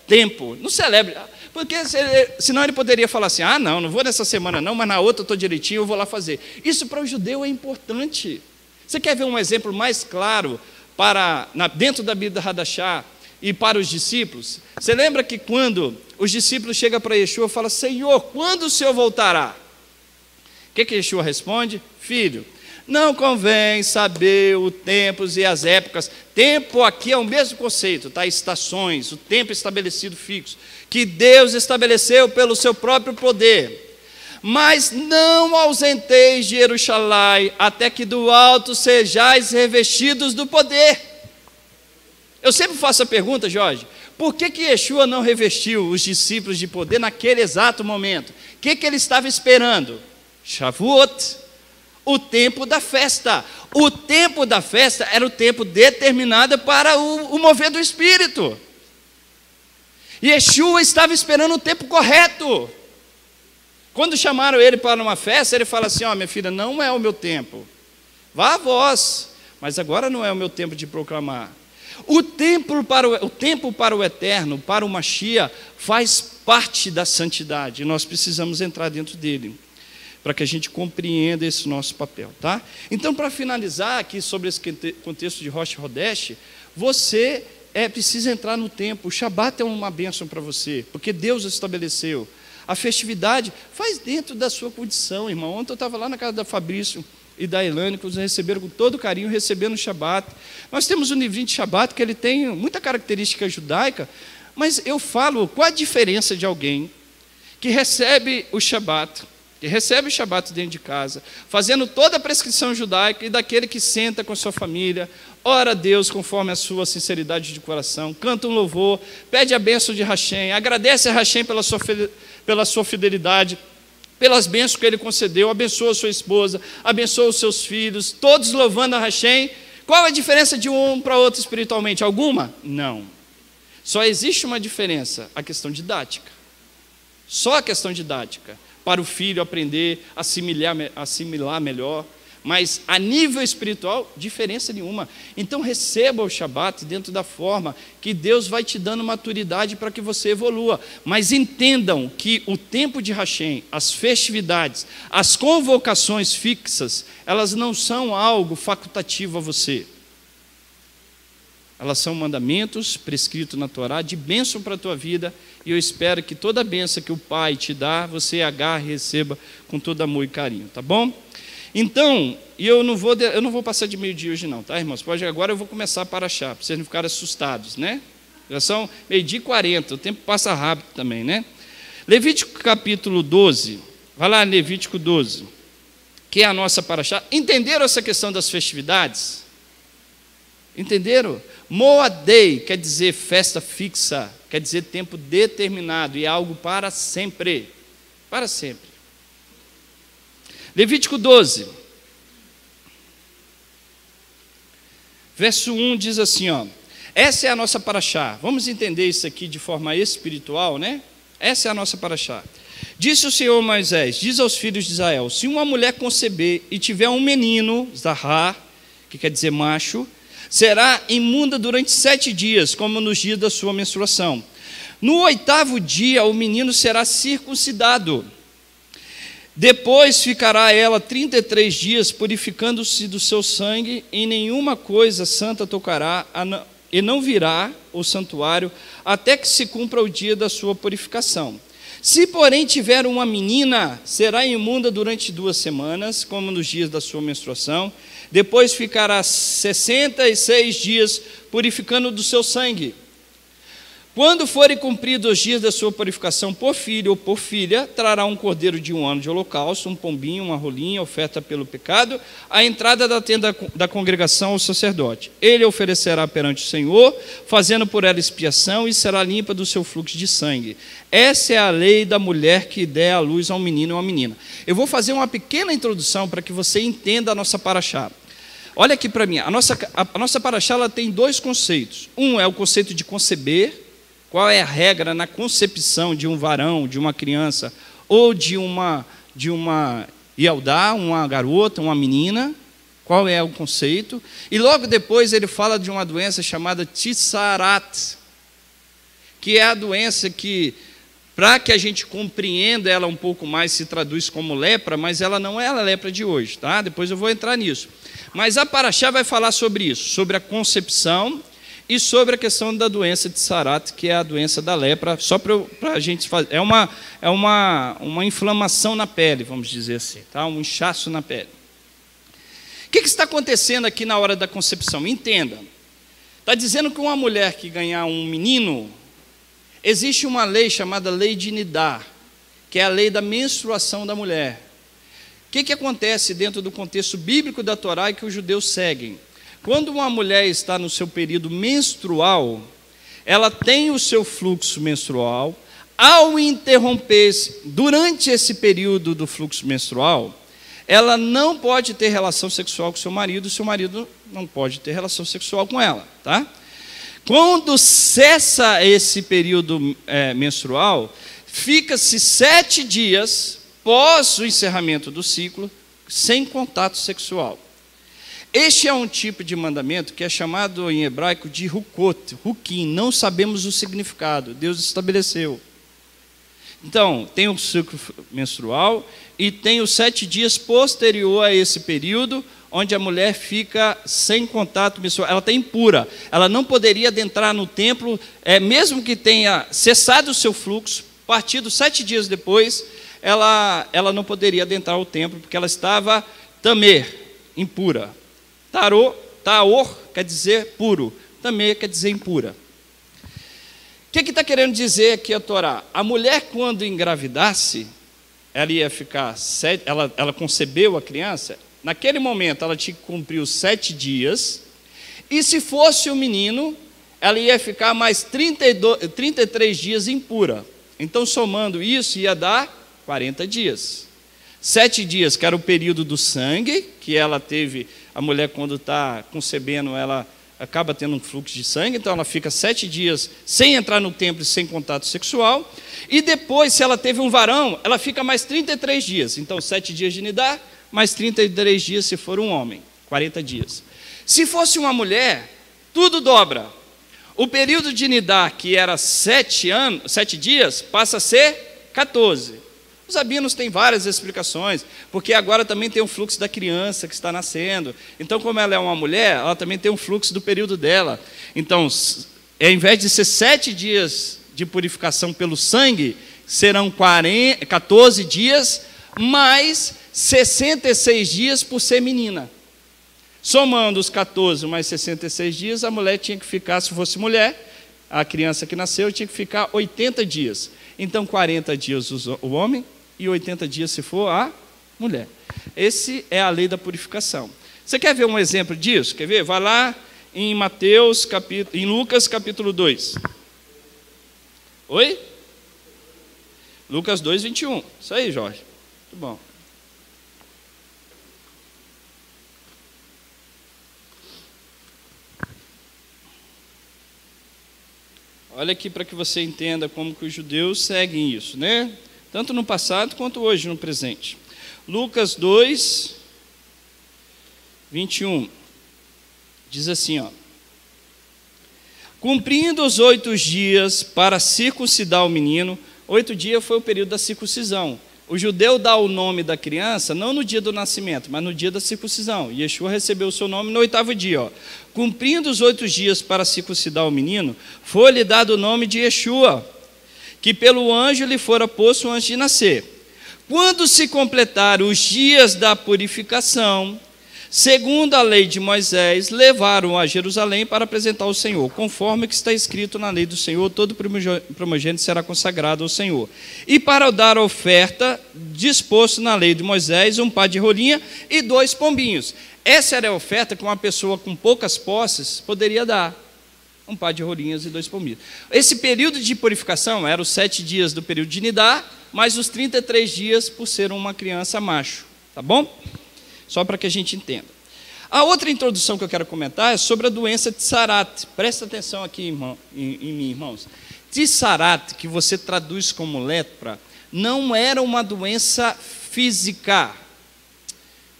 tempo. Não celebre, porque senão ele poderia falar assim, ah não, não vou nessa semana não, mas na outra eu estou direitinho, eu vou lá fazer. Isso para o judeu é importante. Você quer ver um exemplo mais claro para, na, dentro da Bíblia de Hadashah e para os discípulos? Você lembra que quando os discípulos chegam para Yeshua e falam, Senhor, quando o Senhor voltará? O que, que Yeshua responde? Filho, não convém saber os tempos e as épocas. Tempo aqui é o mesmo conceito, tá? Estações, o tempo estabelecido fixo. que Deus estabeleceu pelo seu próprio poder. Mas não ausenteis de Jerusalém, até que do alto sejais revestidos do poder. Eu sempre faço a pergunta, Jorge, por que que Yeshua não revestiu os discípulos de poder naquele exato momento? O que que ele estava esperando? Shavuot, o tempo da festa. O tempo da festa era o tempo determinado para o, o mover do Espírito. Yeshua estava esperando o tempo correto. Quando chamaram ele para uma festa, ele fala assim, ó, minha filha, não é o meu tempo. Vá a vós, mas agora não é o meu tempo de proclamar. O tempo para o, o, tempo para o eterno, para o Mashiach, faz parte da santidade. Nós precisamos entrar dentro dele, para que a gente compreenda esse nosso papel, tá? Então, para finalizar aqui sobre esse contexto de Rosh Hodesh, você é, precisa entrar no tempo. O Shabat é uma bênção para você, porque Deus o estabeleceu. A festividade faz dentro da sua condição, irmão. Ontem eu estava lá na casa da Fabrício e da Elane, que nos receberam com todo carinho, recebendo o Shabat. Nós temos um livrinho de Shabat, que ele tem muita característica judaica, mas eu falo qual a diferença de alguém que recebe o Shabat, que recebe o Shabat dentro de casa, fazendo toda a prescrição judaica, e daquele que senta com a sua família, ora a Deus conforme a sua sinceridade de coração, canta um louvor, pede a bênção de Hashem, agradece a Hashem pela sua, pela sua fidelidade, pelas bênçãos que ele concedeu, abençoa sua esposa, abençoa os seus filhos, todos louvando a Hashem. Qual a diferença de um para outro espiritualmente? Alguma? Não. Só existe uma diferença, a questão didática. Só a questão didática, para o filho aprender, assimilar, assimilar melhor. Mas a nível espiritual, diferença nenhuma. Então receba o Shabat dentro da forma que Deus vai te dando maturidade para que você evolua. Mas entendam que o tempo de Hashem, as festividades, as convocações fixas, elas não são algo facultativo a você. Elas são mandamentos prescritos na Torá de bênção para a tua vida, e eu espero que toda a bênção que o Pai te dá, você agarre e receba com todo amor e carinho, tá bom? Então, e eu não vou, eu não vou passar de meio-dia hoje não, tá, irmãos? Pode, agora eu vou começar para achar, para vocês não ficarem assustados, né? Já são meio-dia e quarenta, o tempo passa rápido também, né? Levítico capítulo doze, vai lá, Levítico doze, que é a nossa paraxá. Entenderam essa questão das festividades? Entenderam? Moadei quer dizer festa fixa, quer dizer tempo determinado, e algo para sempre, para sempre. Levítico doze, verso um diz assim, ó, essa é a nossa paraxá. Vamos entender isso aqui de forma espiritual, né? Essa é a nossa paraxá. Disse o Senhor Moisés, diz aos filhos de Israel, se uma mulher conceber e tiver um menino, zahar, que quer dizer macho, será imunda durante sete dias, como nos dias da sua menstruação. No oitavo dia, o menino será circuncidado. Depois ficará ela trinta e três dias, purificando-se do seu sangue, e nenhuma coisa santa tocará, e não virá o santuário, até que se cumpra o dia da sua purificação. Se, porém, tiver uma menina, será imunda durante duas semanas, como nos dias da sua menstruação. Depois ficará sessenta e seis dias, purificando do seu sangue. Quando forem cumpridos os dias da sua purificação por filho ou por filha, trará um cordeiro de um ano de holocausto, um pombinho, uma rolinha, oferta pelo pecado, à entrada da tenda da congregação ao sacerdote. Ele oferecerá perante o Senhor, fazendo por ela expiação, e será limpa do seu fluxo de sangue. Essa é a lei da mulher que der à luz a um menino ou a uma menina. Eu vou fazer uma pequena introdução para que você entenda a nossa paraxá. Olha aqui para mim, a nossa, a, a nossa paraxá ela tem dois conceitos. Um é o conceito de conceber. Qual é a regra na concepção de um varão, de uma criança, ou de uma, de uma Yaldá, uma garota, uma menina? Qual é o conceito? E logo depois ele fala de uma doença chamada Tsarat, que é a doença que, para que a gente compreenda ela um pouco mais, se traduz como lepra, mas ela não é a lepra de hoje, tá? Depois eu vou entrar nisso. Mas a paraxá vai falar sobre isso, sobre a concepção, e sobre a questão da doença de Tsarat, que é a doença da lepra, só para a gente fazer, é, uma, é uma, uma inflamação na pele, vamos dizer assim, tá? Um inchaço na pele. O que, que está acontecendo aqui na hora da concepção? Entenda, está dizendo que uma mulher que ganhar um menino, Existe uma lei chamada lei de Nidar, que é a lei da menstruação da mulher. O que, que acontece dentro do contexto bíblico da Torá e que os judeus seguem? Quando uma mulher está no seu período menstrual, ela tem o seu fluxo menstrual. Ao interromper-se, durante esse período do fluxo menstrual, ela não pode ter relação sexual com seu marido, seu marido não pode ter relação sexual com ela, tá? Quando cessa esse período é, menstrual, fica-se sete dias pós o encerramento do ciclo, sem contato sexual. Este é um tipo de mandamento que é chamado em hebraico de Sukkot, Hukim, não sabemos o significado, Deus estabeleceu. Então, tem o ciclo menstrual e tem os sete dias posterior a esse período, onde a mulher fica sem contato menstrual, ela está impura, ela não poderia adentrar no templo, é, mesmo que tenha cessado o seu fluxo, partido sete dias depois, ela, ela não poderia adentrar o templo, porque ela estava tamer, impura. Tarô, taor quer dizer puro, tamer quer dizer impura. O que está que querendo dizer aqui a Torá? A mulher, quando engravidasse, ela ia ficar sete, ela, ela concebeu a criança, naquele momento ela tinha que cumprir os sete dias, e se fosse um menino, ela ia ficar mais trinta e dois, trinta e três dias impura. Então, somando isso, ia dar quarenta dias. Sete dias, que era o período do sangue, que ela teve, a mulher quando está concebendo, ela acaba tendo um fluxo de sangue, então ela fica sete dias sem entrar no templo e sem contato sexual, e depois, se ela teve um varão, ela fica mais trinta e três dias, então sete dias de nidar, mais trinta e três dias se for um homem, quarenta dias. Se fosse uma mulher, tudo dobra, o período de nidar, que era sete anos, sete dias, passa a ser quatorze. Os rabinos têm várias explicações, porque agora também tem o fluxo da criança que está nascendo. Então, como ela é uma mulher, ela também tem um fluxo do período dela. Então, ao invés de ser sete dias de purificação pelo sangue, serão quarenta, quatorze dias, mais sessenta e seis dias por ser menina. Somando os quatorze mais sessenta e seis dias, a mulher tinha que ficar, se fosse mulher, a criança que nasceu tinha que ficar oitenta dias. Então, quarenta dias o homem e oitenta dias se for a mulher. Essa é a lei da purificação. Você quer ver um exemplo disso? Quer ver? Vai lá em Mateus, capítulo, em Lucas capítulo dois. Oi? Lucas dois, vinte e um. Isso aí, Jorge. Muito bom. Olha aqui para que você entenda como que os judeus seguem isso, né? Tanto no passado quanto hoje, no presente. Lucas dois, vinte e um. Diz assim, ó. Cumprindo os oito dias para circuncidar o menino, oito dias foi o período da circuncisão. O judeu dá o nome da criança, não no dia do nascimento, mas no dia da circuncisão. Yeshua recebeu o seu nome no oitavo dia. Ó. Cumprindo os oito dias para circuncidar o menino, foi-lhe dado o nome de Yeshua, que pelo anjo lhe fora posto antes de nascer. Quando se completaram os dias da purificação, segundo a lei de Moisés, levaram a Jerusalém para apresentar ao Senhor, conforme que está escrito na lei do Senhor, todo primogênito será consagrado ao Senhor. E para dar a oferta, disposto na lei de Moisés, um par de rolinha e dois pombinhos. Essa era a oferta que uma pessoa com poucas posses poderia dar, um par de rolinhas e dois pombinhos. Esse período de purificação era os sete dias do período de Nidá, mais os trinta e três dias por ser uma criança macho, tá bom? Só para que a gente entenda. A outra introdução que eu quero comentar é sobre a doença Tsarat. Presta atenção aqui, irmão, em, em mim, irmãos. Tsarat, que você traduz como lepra, não era uma doença física.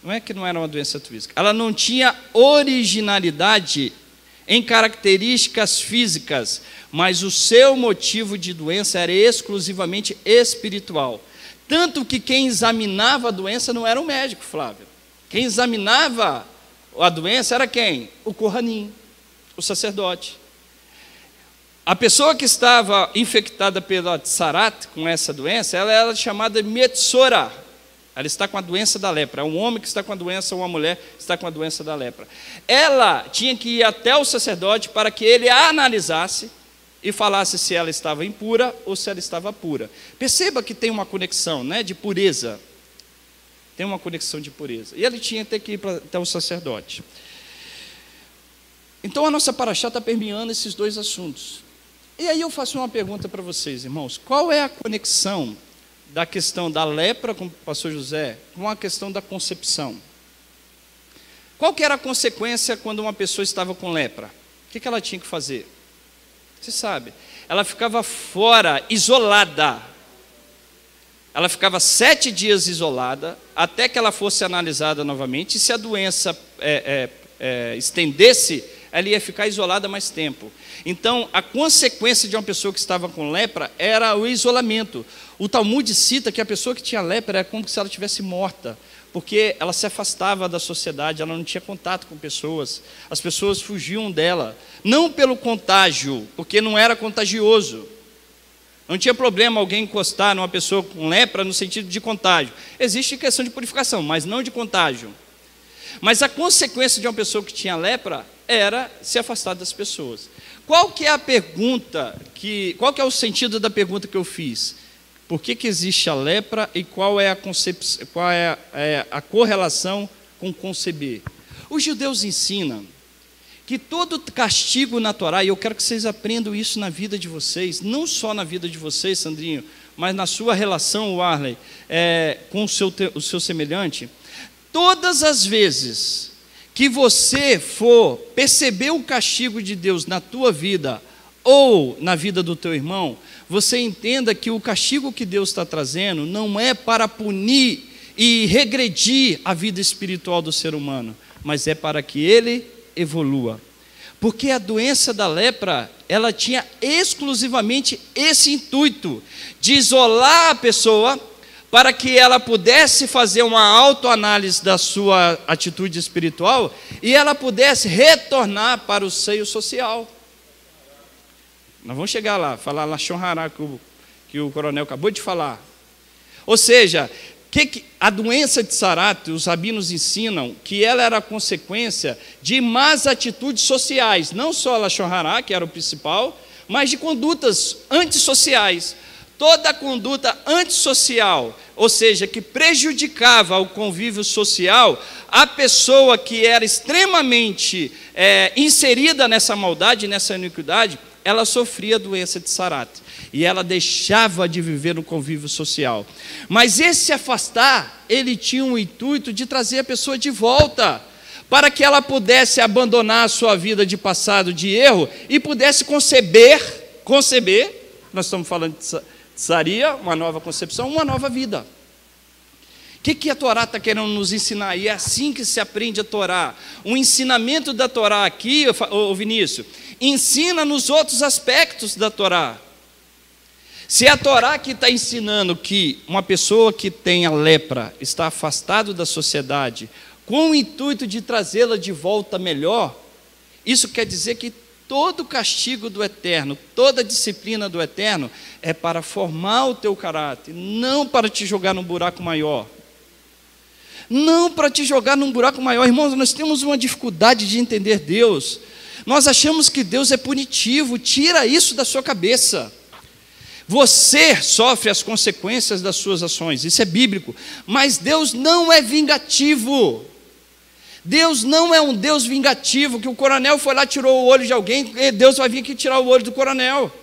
Não é que não era uma doença física. Ela não tinha originalidade em características físicas, mas o seu motivo de doença era exclusivamente espiritual. Tanto que quem examinava a doença não era um médico, Flávio. Quem examinava a doença era quem? O Kohanim, o sacerdote. A pessoa que estava infectada pela Tsarat, com essa doença, ela era chamada Metzora. Ela está com a doença da lepra. É um homem que está com a doença ou uma mulher que está com a doença da lepra. Ela tinha que ir até o sacerdote para que ele a analisasse e falasse se ela estava impura ou se ela estava pura. Perceba que tem uma conexão, né, de pureza. Tem uma conexão de pureza. E ele tinha até que ir pra, até o sacerdote. Então a nossa paraxá está permeando esses dois assuntos. E aí eu faço uma pergunta para vocês, irmãos. Qual é a conexão da questão da lepra com o pastor José com a questão da concepção? Qual que era a consequência quando uma pessoa estava com lepra? O que, que ela tinha que fazer? Você sabe. Ela ficava fora, isolada. Ela ficava sete dias isolada, até que ela fosse analisada novamente. E se a doença é, é, é, estendesse, ela ia ficar isolada mais tempo. Então, a consequência de uma pessoa que estava com lepra era o isolamento. O Talmud cita que a pessoa que tinha lepra era como se ela estivesse morta, porque ela se afastava da sociedade, ela não tinha contato com pessoas, as pessoas fugiam dela, não pelo contágio, porque não era contagioso. Não tinha problema alguém encostar numa pessoa com lepra no sentido de contágio. Existe questão de purificação, mas não de contágio. Mas a consequência de uma pessoa que tinha lepra era se afastar das pessoas. Qual que é a pergunta, que, qual que é o sentido da pergunta que eu fiz? Por que que existe a lepra e qual é a, concep... qual é a, é a correlação com conceber? Os judeus ensinam que todo castigo na Torá, e eu quero que vocês aprendam isso na vida de vocês, não só na vida de vocês, Sandrinho, mas na sua relação, Warley, é, com o seu, te, o seu semelhante, todas as vezes que você for perceber o castigo de Deus na tua vida ou na vida do teu irmão, você entenda que o castigo que Deus está trazendo não é para punir e regredir a vida espiritual do ser humano, mas é para que ele evolua, porque a doença da lepra, ela tinha exclusivamente esse intuito, de isolar a pessoa, para que ela pudesse fazer uma autoanálise da sua atitude espiritual, e ela pudesse retornar para o seio social. Nós vamos chegar lá, falar Lashon Hara, que o, que o coronel acabou de falar, ou seja, Que que, a doença de Tsarat, os rabinos ensinam que ela era a consequência de más atitudes sociais, não só Lashon Hara, que era o principal, mas de condutas antissociais. Toda conduta antissocial, ou seja, que prejudicava o convívio social, a pessoa que era extremamente é, inserida nessa maldade, nessa iniquidade, ela sofria a doença de Tsarat, e ela deixava de viver no convívio social. Mas esse afastar, ele tinha um intuito de trazer a pessoa de volta, para que ela pudesse abandonar a sua vida de passado, de erro, e pudesse conceber, conceber, nós estamos falando de Tsaria, uma nova concepção, uma nova vida. O que, que a Torá está querendo nos ensinar? E é assim que se aprende a Torá. O ensinamento da Torá aqui, ô Vinícius, ensina nos outros aspectos da Torá. Se é a Torá que está ensinando que uma pessoa que tem a lepra está afastada da sociedade, com o intuito de trazê-la de volta melhor, isso quer dizer que todo castigo do Eterno, toda disciplina do Eterno, é para formar o teu caráter, não para te jogar num buraco maior. Não para te jogar num buraco maior. Irmãos, nós temos uma dificuldade de entender Deus. Nós achamos que Deus é punitivo. Tira isso da sua cabeça. Você sofre as consequências das suas ações. Isso é bíblico. Mas Deus não é vingativo. Deus não é um Deus vingativo, que o coronel foi lá, tirou o olho de alguém, e Deus vai vir aqui tirar o olho do coronel.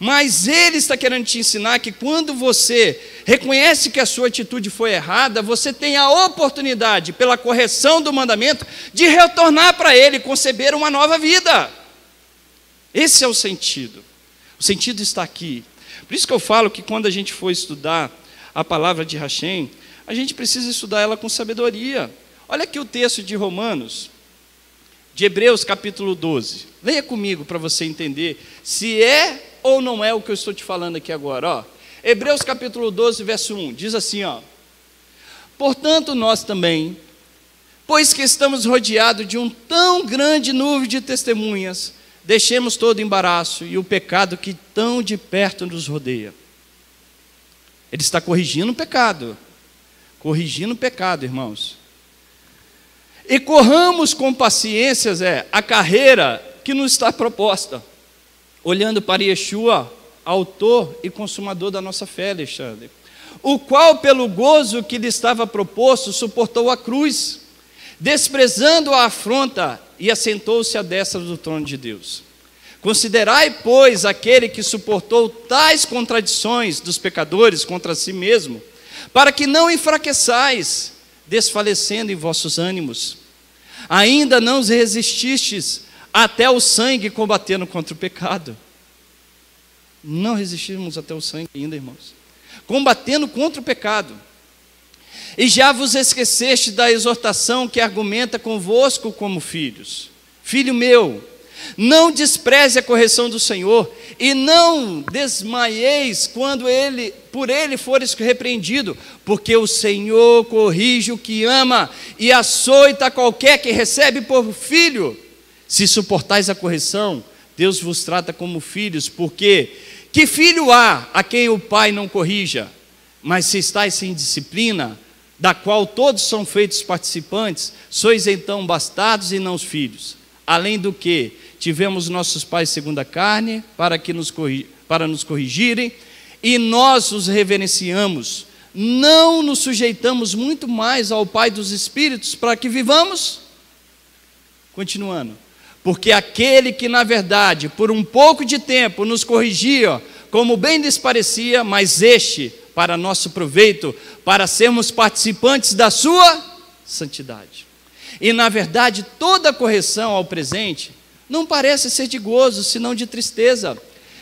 Mas ele está querendo te ensinar que quando você reconhece que a sua atitude foi errada, você tem a oportunidade, pela correção do mandamento, de retornar para ele, conceber uma nova vida. Esse é o sentido. O sentido está aqui. Por isso que eu falo que quando a gente for estudar a palavra de Hashem, a gente precisa estudar ela com sabedoria. Olha aqui o texto de Romanos, de Hebreus capítulo doze. Leia comigo para você entender se é ou não é o que eu estou te falando aqui agora, ó. Hebreus capítulo doze, verso um, diz assim, ó: portanto nós também, pois que estamos rodeados de um tão grande nuvem de testemunhas, deixemos todo o embaraço e o pecado que tão de perto nos rodeia. Ele está corrigindo o pecado, corrigindo o pecado, irmãos. E corramos com paciência, Zé, a carreira que nos está proposta. olhando para Yeshua, autor e consumador da nossa fé, Alexandre, o qual, pelo gozo que lhe estava proposto, suportou a cruz, desprezando a afronta, e assentou-se à destra do trono de Deus. Considerai, pois, aquele que suportou tais contradições dos pecadores contra si mesmo, para que não enfraqueçais, desfalecendo em vossos ânimos. Ainda não resististes até o sangue combatendo contra o pecado. Não resistimos até o sangue ainda, irmãos. Combatendo contra o pecado. E já vos esqueceste da exortação que argumenta convosco como filhos. Filho meu, não despreze a correção do Senhor, e não desmaieis quando ele, por ele fores repreendido, porque o Senhor corrige o que ama, e açoita qualquer que recebe por filho. Se suportais a correção, Deus vos trata como filhos, porque que filho há a quem o pai não corrija? Mas se estáis sem disciplina, da qual todos são feitos participantes, sois então bastardos e não os filhos. Além do que, tivemos nossos pais segundo a carne, para, que nos, para nos corrigirem, e nós os reverenciamos. Não nos sujeitamos muito mais ao Pai dos Espíritos, para que vivamos? Continuando. Porque aquele que, na verdade, por um pouco de tempo nos corrigia, como bem lhes parecia, mas este, para nosso proveito, para sermos participantes da sua santidade. E, na verdade, toda correção ao presente não parece ser de gozo, senão de tristeza,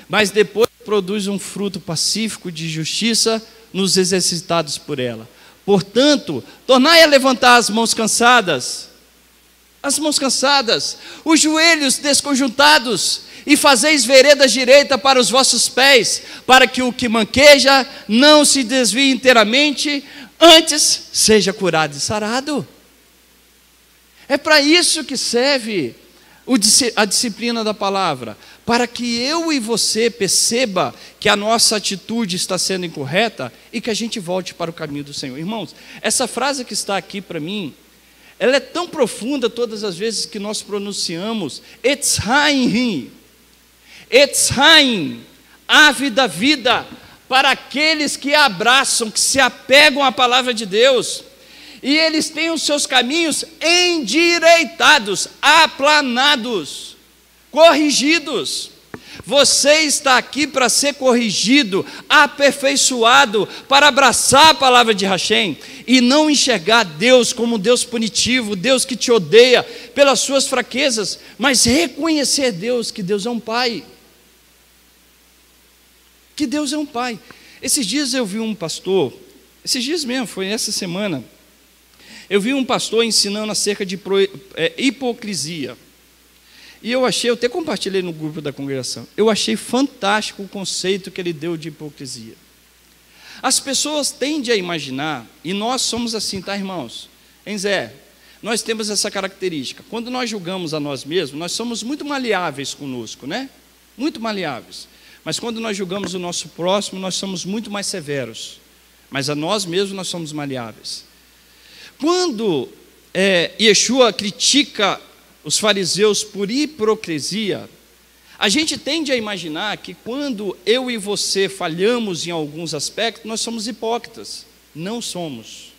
mas depois produz um fruto pacífico de justiça nos exercitados por ela. Portanto, tornai a levantar as mãos cansadas, as mãos cansadas, os joelhos desconjuntados, e fazeis veredas direita para os vossos pés, para que o que manqueja não se desvie inteiramente, antes seja curado e sarado. É para isso que serve a disciplina da palavra, para que eu e você perceba que a nossa atitude está sendo incorreta e que a gente volte para o caminho do Senhor. Irmãos, essa frase que está aqui para mim, ela é tão profunda todas as vezes que nós pronunciamos Etzhaim, Etzhaim, ave da vida, para aqueles que abraçam, que se apegam à palavra de Deus. E eles têm os seus caminhos endireitados, aplanados, corrigidos. Você está aqui para ser corrigido, aperfeiçoado, para abraçar a palavra de Hashem e não enxergar Deus como Deus punitivo, Deus que te odeia pelas suas fraquezas, mas reconhecer Deus, que Deus é um Pai. Que Deus é um Pai. Esses dias eu vi um pastor, esses dias mesmo, foi essa semana, eu vi um pastor ensinando acerca de hipocrisia. E eu achei, eu até compartilhei no grupo da congregação, eu achei fantástico o conceito que ele deu de hipocrisia. As pessoas tendem a imaginar, e nós somos assim, tá, irmãos? Hein, Zé? Nós temos essa característica. Quando nós julgamos a nós mesmos, nós somos muito maleáveis conosco, né? Muito maleáveis. Mas quando nós julgamos o nosso próximo, nós somos muito mais severos. Mas a nós mesmos, nós somos maleáveis. Quando é, Yeshua critica os fariseus por hipocrisia, a gente tende a imaginar que quando eu e você falhamos em alguns aspectos, nós somos hipócritas. Não somos.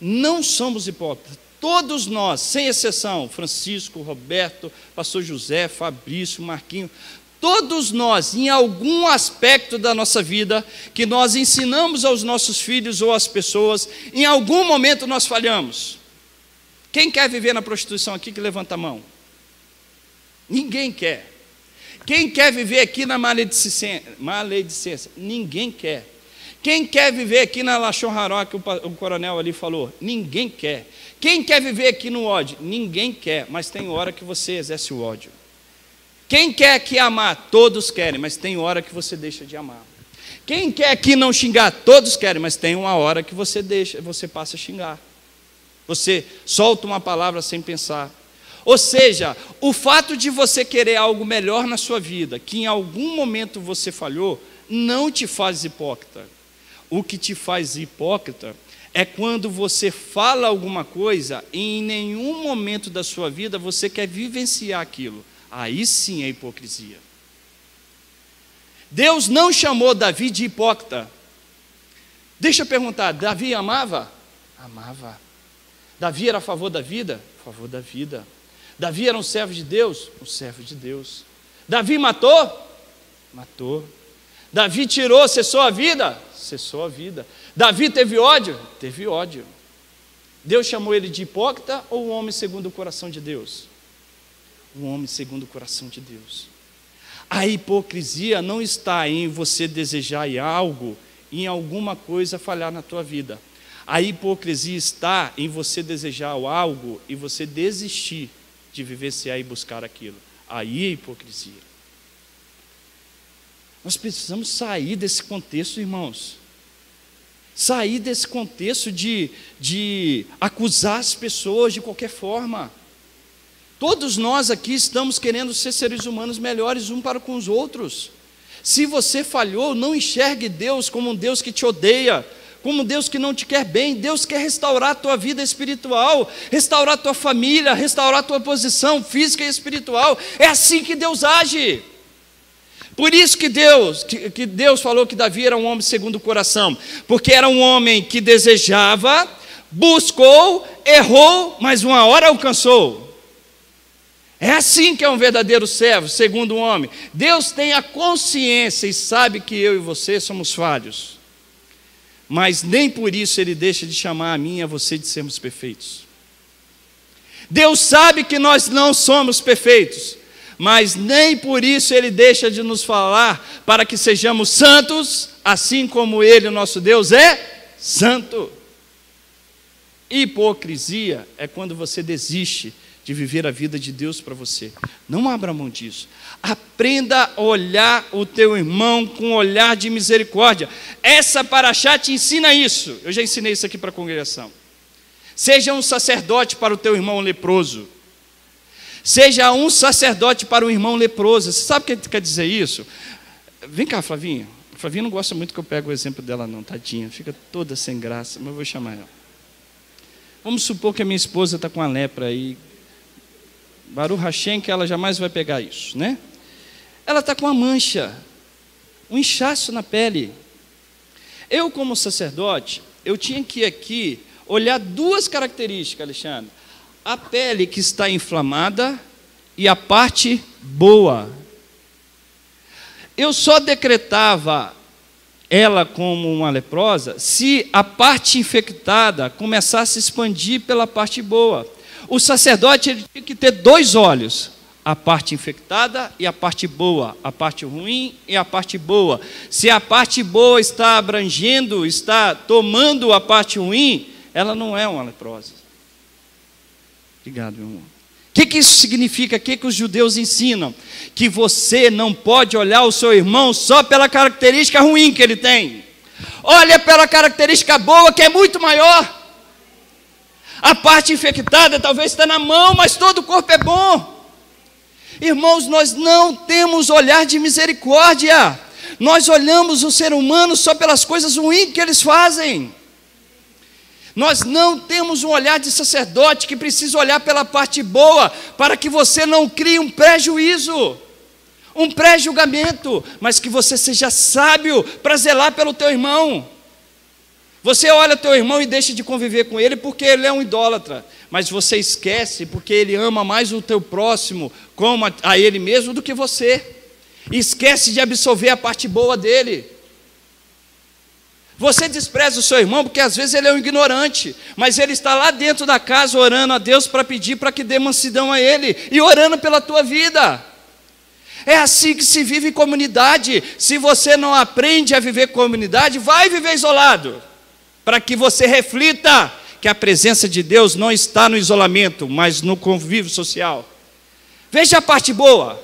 Não somos hipócritas. Todos nós, sem exceção, Francisco, Roberto, Pastor José, Fabrício, Marquinho, todos nós, em algum aspecto da nossa vida, que nós ensinamos aos nossos filhos ou às pessoas, em algum momento nós falhamos. Quem quer viver na prostituição aqui, que levanta a mão. Ninguém quer. Quem quer viver aqui na maledicência? Maledicência. Ninguém quer. Quem quer viver aqui na Lashon Hara, que o, o coronel ali falou? Ninguém quer. Quem quer viver aqui no ódio? Ninguém quer, mas tem hora que você exerce o ódio. Quem quer que amar? Todos querem, mas tem hora que você deixa de amar. Quem quer que não xingar? Todos querem, mas tem uma hora que você deixa, você passa a xingar. Você solta uma palavra sem pensar. Ou seja, o fato de você querer algo melhor na sua vida, que em algum momento você falhou, não te faz hipócrita. O que te faz hipócrita é quando você fala alguma coisa e em nenhum momento da sua vida você quer vivenciar aquilo. Aí sim é hipocrisia. Deus não chamou Davi de hipócrita. Deixa eu perguntar, Davi amava? Amava. Davi era a favor da vida? A favor da vida. Davi era um servo de Deus? Um servo de Deus. Davi matou? Matou. Davi tirou, cessou a vida? Cessou a vida. Davi teve ódio? Teve ódio. Deus chamou ele de hipócrita ou um homem segundo o coração de Deus? Um homem segundo o coração de Deus. A hipocrisia não está em você desejar algo, em alguma coisa falhar na tua vida. A hipocrisia está em você desejar algo e você desistir de vivenciar e buscar aquilo. Aí é hipocrisia. Nós precisamos sair desse contexto, irmãos. Sair desse contexto de, de acusar as pessoas de qualquer forma. Todos nós aqui estamos querendo ser seres humanos melhores um para com os outros. Se você falhou, não enxergue Deus como um Deus que te odeia, como um Deus que não te quer bem. Deus quer restaurar a tua vida espiritual, restaurar a tua família, restaurar a tua posição física e espiritual. É assim que Deus age. Por isso que Deus, que, que Deus falou que Davi era um homem segundo o coração, porque era um homem que desejava, buscou, errou, mas uma hora alcançou. É assim que é um verdadeiro servo, segundo o homem. Deus tem a consciência e sabe que eu e você somos falhos. Mas nem por isso Ele deixa de chamar a mim e a você de sermos perfeitos. Deus sabe que nós não somos perfeitos, mas nem por isso Ele deixa de nos falar para que sejamos santos, assim como Ele, o nosso Deus, é santo. Hipocrisia é quando você desiste de viver a vida de Deus para você. Não abra mão disso. Aprenda a olhar o teu irmão com um olhar de misericórdia. Essa paraxá te ensina isso. Eu já ensinei isso aqui para a congregação. Seja um sacerdote para o teu irmão leproso. Seja um sacerdote para o irmão leproso. Você sabe o que quer dizer isso? Vem cá, Flavinha. A Flavinha não gosta muito que eu pegue o exemplo dela não, tadinha. Fica toda sem graça, mas eu vou chamar ela. Vamos supor que a minha esposa está com a lepra aí. Baruch Hashem, que ela jamais vai pegar isso, né? Ela está com uma mancha, um inchaço na pele. Eu, como sacerdote, eu tinha que aqui olhar duas características, Alexandre. A pele que está inflamada e a parte boa. Eu só decretava ela como uma leprosa se a parte infectada começasse a expandir pela parte boa. O sacerdote ele tinha que ter dois olhos, a parte infectada e a parte boa, a parte ruim e a parte boa. Se a parte boa está abrangendo, está tomando a parte ruim, ela não é uma leprosa. Obrigado, meu amor. O que, que isso significa? O que, que os judeus ensinam? Que você não pode olhar o seu irmão só pela característica ruim que ele tem. Olha pela característica boa, que é muito maior. A parte infectada talvez está na mão, mas todo o corpo é bom. Irmãos, nós não temos olhar de misericórdia. Nós olhamos o ser humano só pelas coisas ruins que eles fazem. Nós não temos um olhar de sacerdote que precisa olhar pela parte boa, para que você não crie um prejuízo, um pré-julgamento, mas que você seja sábio para zelar pelo teu irmão. Você olha teu irmão e deixa de conviver com ele porque ele é um idólatra. Mas você esquece porque ele ama mais o teu próximo como a, a ele mesmo do que você. E esquece de absorver a parte boa dele. Você despreza o seu irmão porque às vezes ele é um ignorante. Mas ele está lá dentro da casa orando a Deus para pedir para que dê mansidão a ele. E orando pela tua vida. É assim que se vive em comunidade. Se você não aprende a viver comunidade, vai viver isolado. Para que você reflita que a presença de Deus não está no isolamento, mas no convívio social. Veja a parte boa.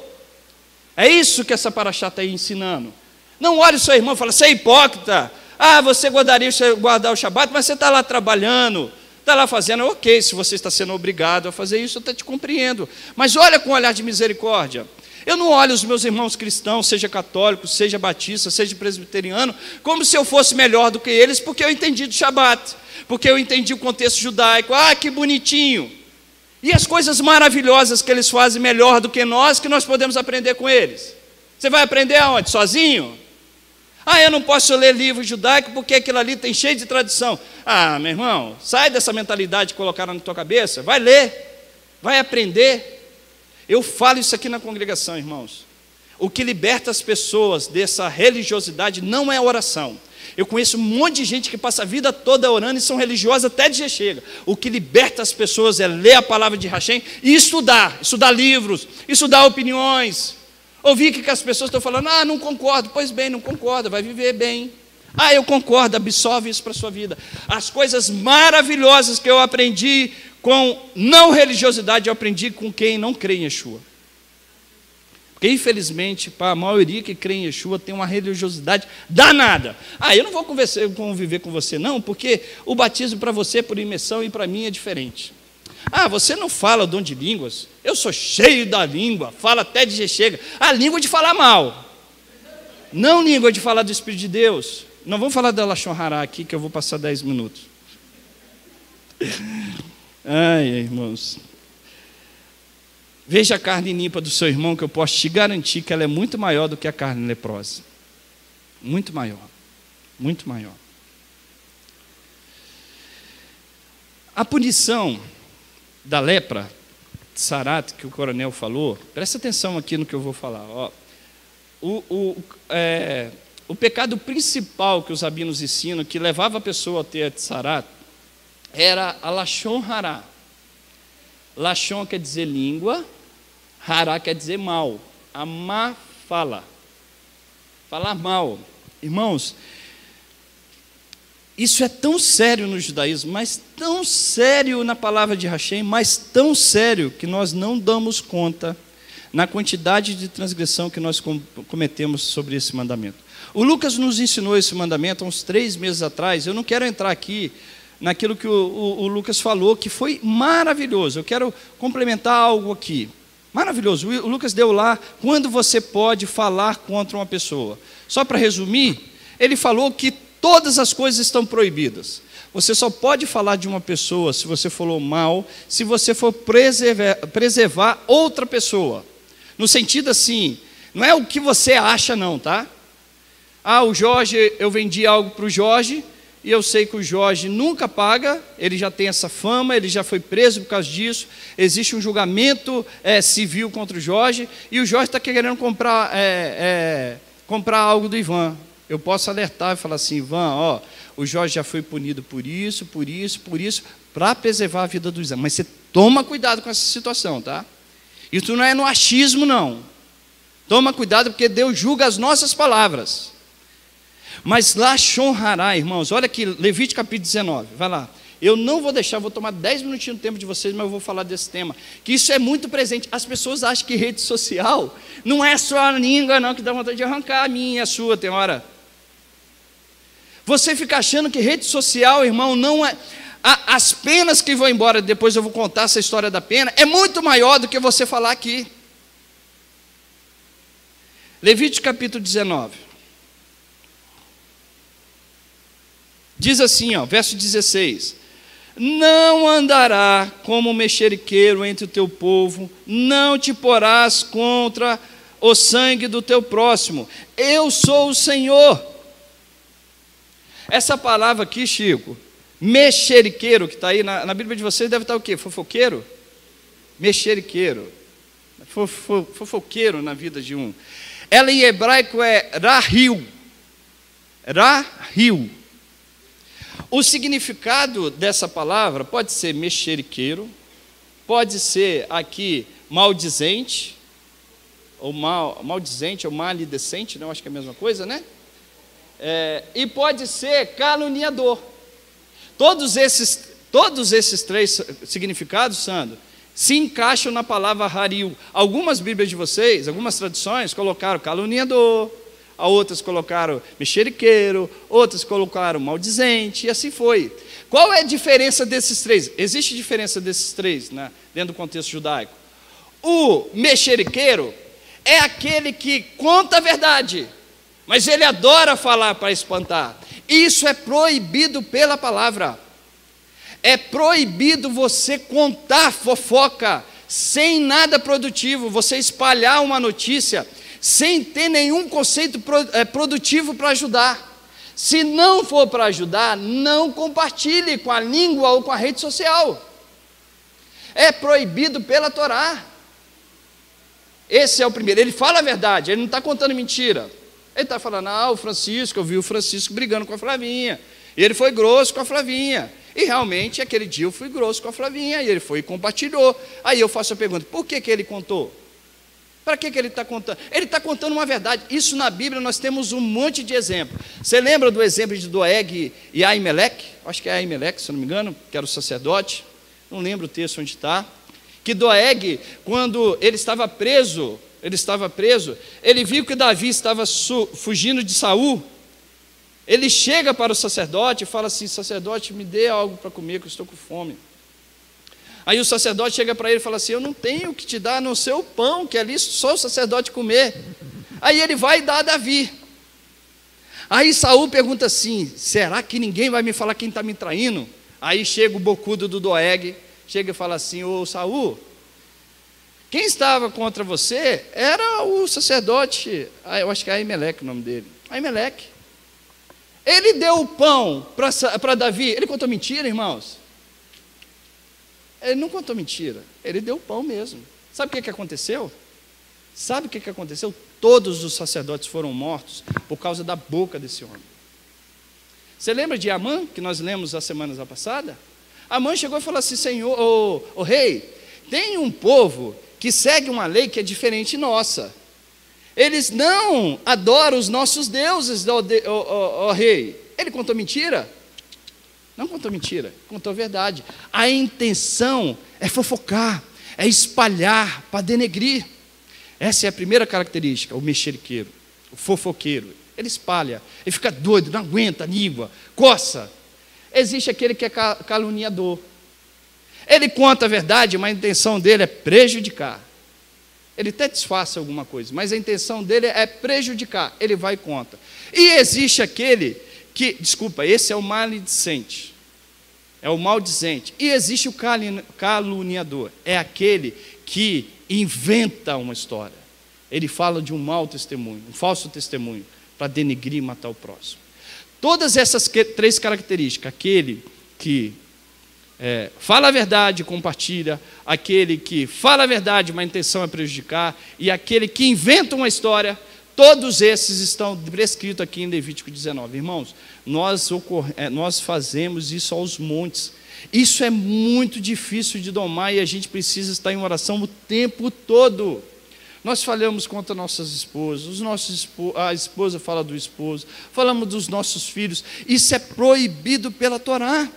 É isso que essa paraxá está ensinando. Não olhe o seu irmão e fala, você é hipócrita. Ah, você guardaria guardar o Shabat, mas você está lá trabalhando, está lá fazendo. Ok, se você está sendo obrigado a fazer isso, eu até te compreendo. Mas olha com um olhar de misericórdia. Eu não olho os meus irmãos cristãos, seja católico, seja batista, seja presbiteriano, como se eu fosse melhor do que eles, porque eu entendi do Shabat, porque eu entendi o contexto judaico. Ah, que bonitinho! E as coisas maravilhosas que eles fazem melhor do que nós, que nós podemos aprender com eles. Você vai aprender aonde? Sozinho? Ah, eu não posso ler livro judaico porque aquilo ali tem cheio de tradição. Ah, meu irmão, sai dessa mentalidade que colocaram na tua cabeça. Vai ler, vai aprender. Eu falo isso aqui na congregação, irmãos. O que liberta as pessoas dessa religiosidade não é oração. Eu conheço um monte de gente que passa a vida toda orando e são religiosos até dizer chega. O que liberta as pessoas é ler a palavra de Hashem e estudar, estudar livros, estudar opiniões. Ouvir que as pessoas estão falando, ah, não concordo. Pois bem, não concorda, vai viver bem. Ah, eu concordo, absorve isso para a sua vida. As coisas maravilhosas que eu aprendi com não religiosidade, eu aprendi com quem não crê em Yeshua. Porque, infelizmente, para a maioria que crê em Yeshua, tem uma religiosidade danada. Ah, eu não vou conviver com você, não, porque o batismo para você é por imersão e para mim é diferente. Ah, você não fala o dom de línguas? Eu sou cheio da língua, falo até de chega. Ah, língua de falar mal. Não língua de falar do Espírito de Deus. Não vamos falar da Lashon Hara aqui, que eu vou passar dez minutos. Ai, irmãos. Veja a carne limpa do seu irmão, que eu posso te garantir que ela é muito maior do que a carne leprosa. Muito maior. Muito maior. A punição da lepra, Tsarat, que o coronel falou, presta atenção aqui no que eu vou falar. Ó, o, o, é, o pecado principal que os rabinos ensinam, que levava a pessoa a ter a Tsarat, era a Lashon Hara. Lashon quer dizer língua, Hara quer dizer mal, a má fala, falar mal. Irmãos, isso é tão sério no judaísmo, mas tão sério na palavra de Hashem, mas tão sério que nós não damos conta na quantidade de transgressão que nós com cometemos sobre esse mandamento. O Lucas nos ensinou esse mandamento há uns três meses atrás. Eu não quero entrar aqui naquilo que o, o, o Lucas falou, que foi maravilhoso. Eu quero complementar algo aqui. Maravilhoso. O, o Lucas deu lá, quando você pode falar contra uma pessoa. Só para resumir, ele falou que todas as coisas estão proibidas. Você só pode falar de uma pessoa se você falou mal, se você for preservar, preservar outra pessoa. No sentido assim, não é o que você acha não, tá? Ah, o Jorge, eu vendi algo para o Jorge, e eu sei que o Jorge nunca paga, ele já tem essa fama, ele já foi preso por causa disso, existe um julgamento é, civil contra o Jorge, e o Jorge está querendo comprar, é, é, comprar algo do Ivan. Eu posso alertar e falar assim, Ivan, ó, o Jorge já foi punido por isso, por isso, por isso, para preservar a vida do Ivan. Mas você toma cuidado com essa situação, tá? Isso não é no achismo, não. Toma cuidado, porque Deus julga as nossas palavras. Mas Lashon Hara, irmãos, olha aqui, Levítico capítulo dezenove, vai lá. Eu não vou deixar, vou tomar dez minutinhos do tempo de vocês, mas eu vou falar desse tema, que isso é muito presente. As pessoas acham que rede social não é só a língua, não, que dá vontade de arrancar a minha e a sua, tem hora. Você fica achando que rede social, irmão, não é... A, as penas que vão embora, depois eu vou contar essa história da pena, é muito maior do que você falar aqui. Levítico capítulo dezenove. Diz assim, ó, verso dezesseis. Não andará como mexeriqueiro entre o teu povo, não te porás contra o sangue do teu próximo. Eu sou o Senhor. Essa palavra aqui, Chico, mexeriqueiro, que está aí na, na Bíblia de vocês, deve estar o quê? Fofoqueiro? Mexeriqueiro. Fofo, fofoqueiro na vida de um. Ela em hebraico é rahil. Rahil. O significado dessa palavra pode ser mexeriqueiro, pode ser aqui maldizente, ou mal, maldizente, ou maledicente, não, acho que é a mesma coisa, né? É, e pode ser caluniador. Todos esses, todos esses três significados, Sandro, se encaixam na palavra haril. Algumas bíblias de vocês, algumas traduções, colocaram caluniador, outras colocaram mexeriqueiro, outras colocaram maldizente, e assim foi. Qual é a diferença desses três? Existe diferença desses três, né, dentro do contexto judaico. O mexeriqueiro é aquele que conta a verdade, mas ele adora falar para espantar. Isso é proibido pela palavra. É proibido você contar fofoca sem nada produtivo, você espalhar uma notícia sem ter nenhum conceito produtivo para ajudar. Se não for para ajudar, não compartilhe com a língua ou com a rede social. É proibido pela Torá. Esse é o primeiro. Ele fala a verdade, ele não está contando mentira. Ele está falando, ah, o Francisco, eu vi o Francisco brigando com a Flavinha. E ele foi grosso com a Flavinha. E realmente, aquele dia eu fui grosso com a Flavinha, e ele foi e compartilhou. Aí eu faço a pergunta, por que que ele contou? Para que que ele está contando? Ele está contando uma verdade. Isso na Bíblia nós temos um monte de exemplo. Você lembra do exemplo de Doeg e Aimeleque? Acho que é Aimeleque, se não me engano, que era o sacerdote. Não lembro o texto onde está. Que Doeg, quando ele estava preso, ele estava preso, ele viu que Davi estava fugindo de Saul. Ele chega para o sacerdote e fala assim, sacerdote, me dê algo para comer, que eu estou com fome. Aí o sacerdote chega para ele e fala assim, eu não tenho o que te dar, a não ser o pão, que ali só o sacerdote comer. Aí ele vai dar a Davi. Aí Saul pergunta assim, será que ninguém vai me falar quem está me traindo? Aí chega o bocudo do Doeg, chega e fala assim, ô Saul, quem estava contra você era o sacerdote, eu acho que é Aimeleque o nome dele, Aimeleque. Ele deu o pão para Davi. Ele contou mentira, irmãos? Ele não contou mentira. Ele deu o pão mesmo. Sabe o que que aconteceu? Sabe o que que aconteceu? Todos os sacerdotes foram mortos por causa da boca desse homem. Você lembra de Amã, que nós lemos as semanas passadas? Amã chegou e falou assim, Senhor, ô, ô rei, tem um povo que segue uma lei que é diferente nossa. Eles não adoram os nossos deuses, ó, ó, ó rei. Ele contou mentira? Não contou mentira, contou verdade. A intenção é fofocar, é espalhar, para denegrir. Essa é a primeira característica, o mexeriqueiro, o fofoqueiro. Ele espalha, ele fica doido, não aguenta a língua, coça. Existe aquele que é caluniador. Ele conta a verdade, mas a intenção dele é prejudicar. Ele até disfarça alguma coisa, mas a intenção dele é prejudicar, ele vai e conta. E existe aquele que, desculpa, esse é o maledicente, é o maldizente. E existe o caluniador, é aquele que inventa uma história. Ele fala de um mau testemunho, um falso testemunho, para denegrir e matar o próximo. Todas essas que, três características, aquele que... É, fala a verdade, compartilha, aquele que fala a verdade, mas a intenção é prejudicar, e aquele que inventa uma história, todos esses estão prescritos aqui em Levítico dezenove. Irmãos, nós, ocorre, nós fazemos isso aos montes. Isso é muito difícil de domar e a gente precisa estar em oração o tempo todo. Nós falamos contra nossas esposas, os nossos, a esposa fala do esposo, falamos dos nossos filhos. Isso é proibido pela Torá.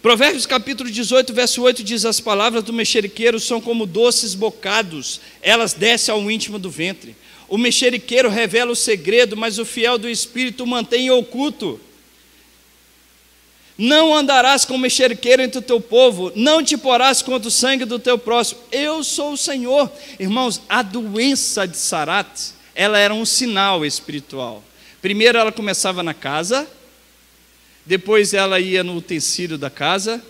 Provérbios capítulo dezoito, verso oito, diz, as palavras do mexeriqueiro são como doces bocados, elas descem ao íntimo do ventre. O mexeriqueiro revela o segredo, mas o fiel do espírito mantém oculto. Não andarás com o mexeriqueiro entre o teu povo, não te porás contra o sangue do teu próximo. Eu sou o Senhor. Irmãos, a doença de Tsarat, ela era um sinal espiritual. Primeiro ela começava na casa, depois ela ia no utensílio da casa,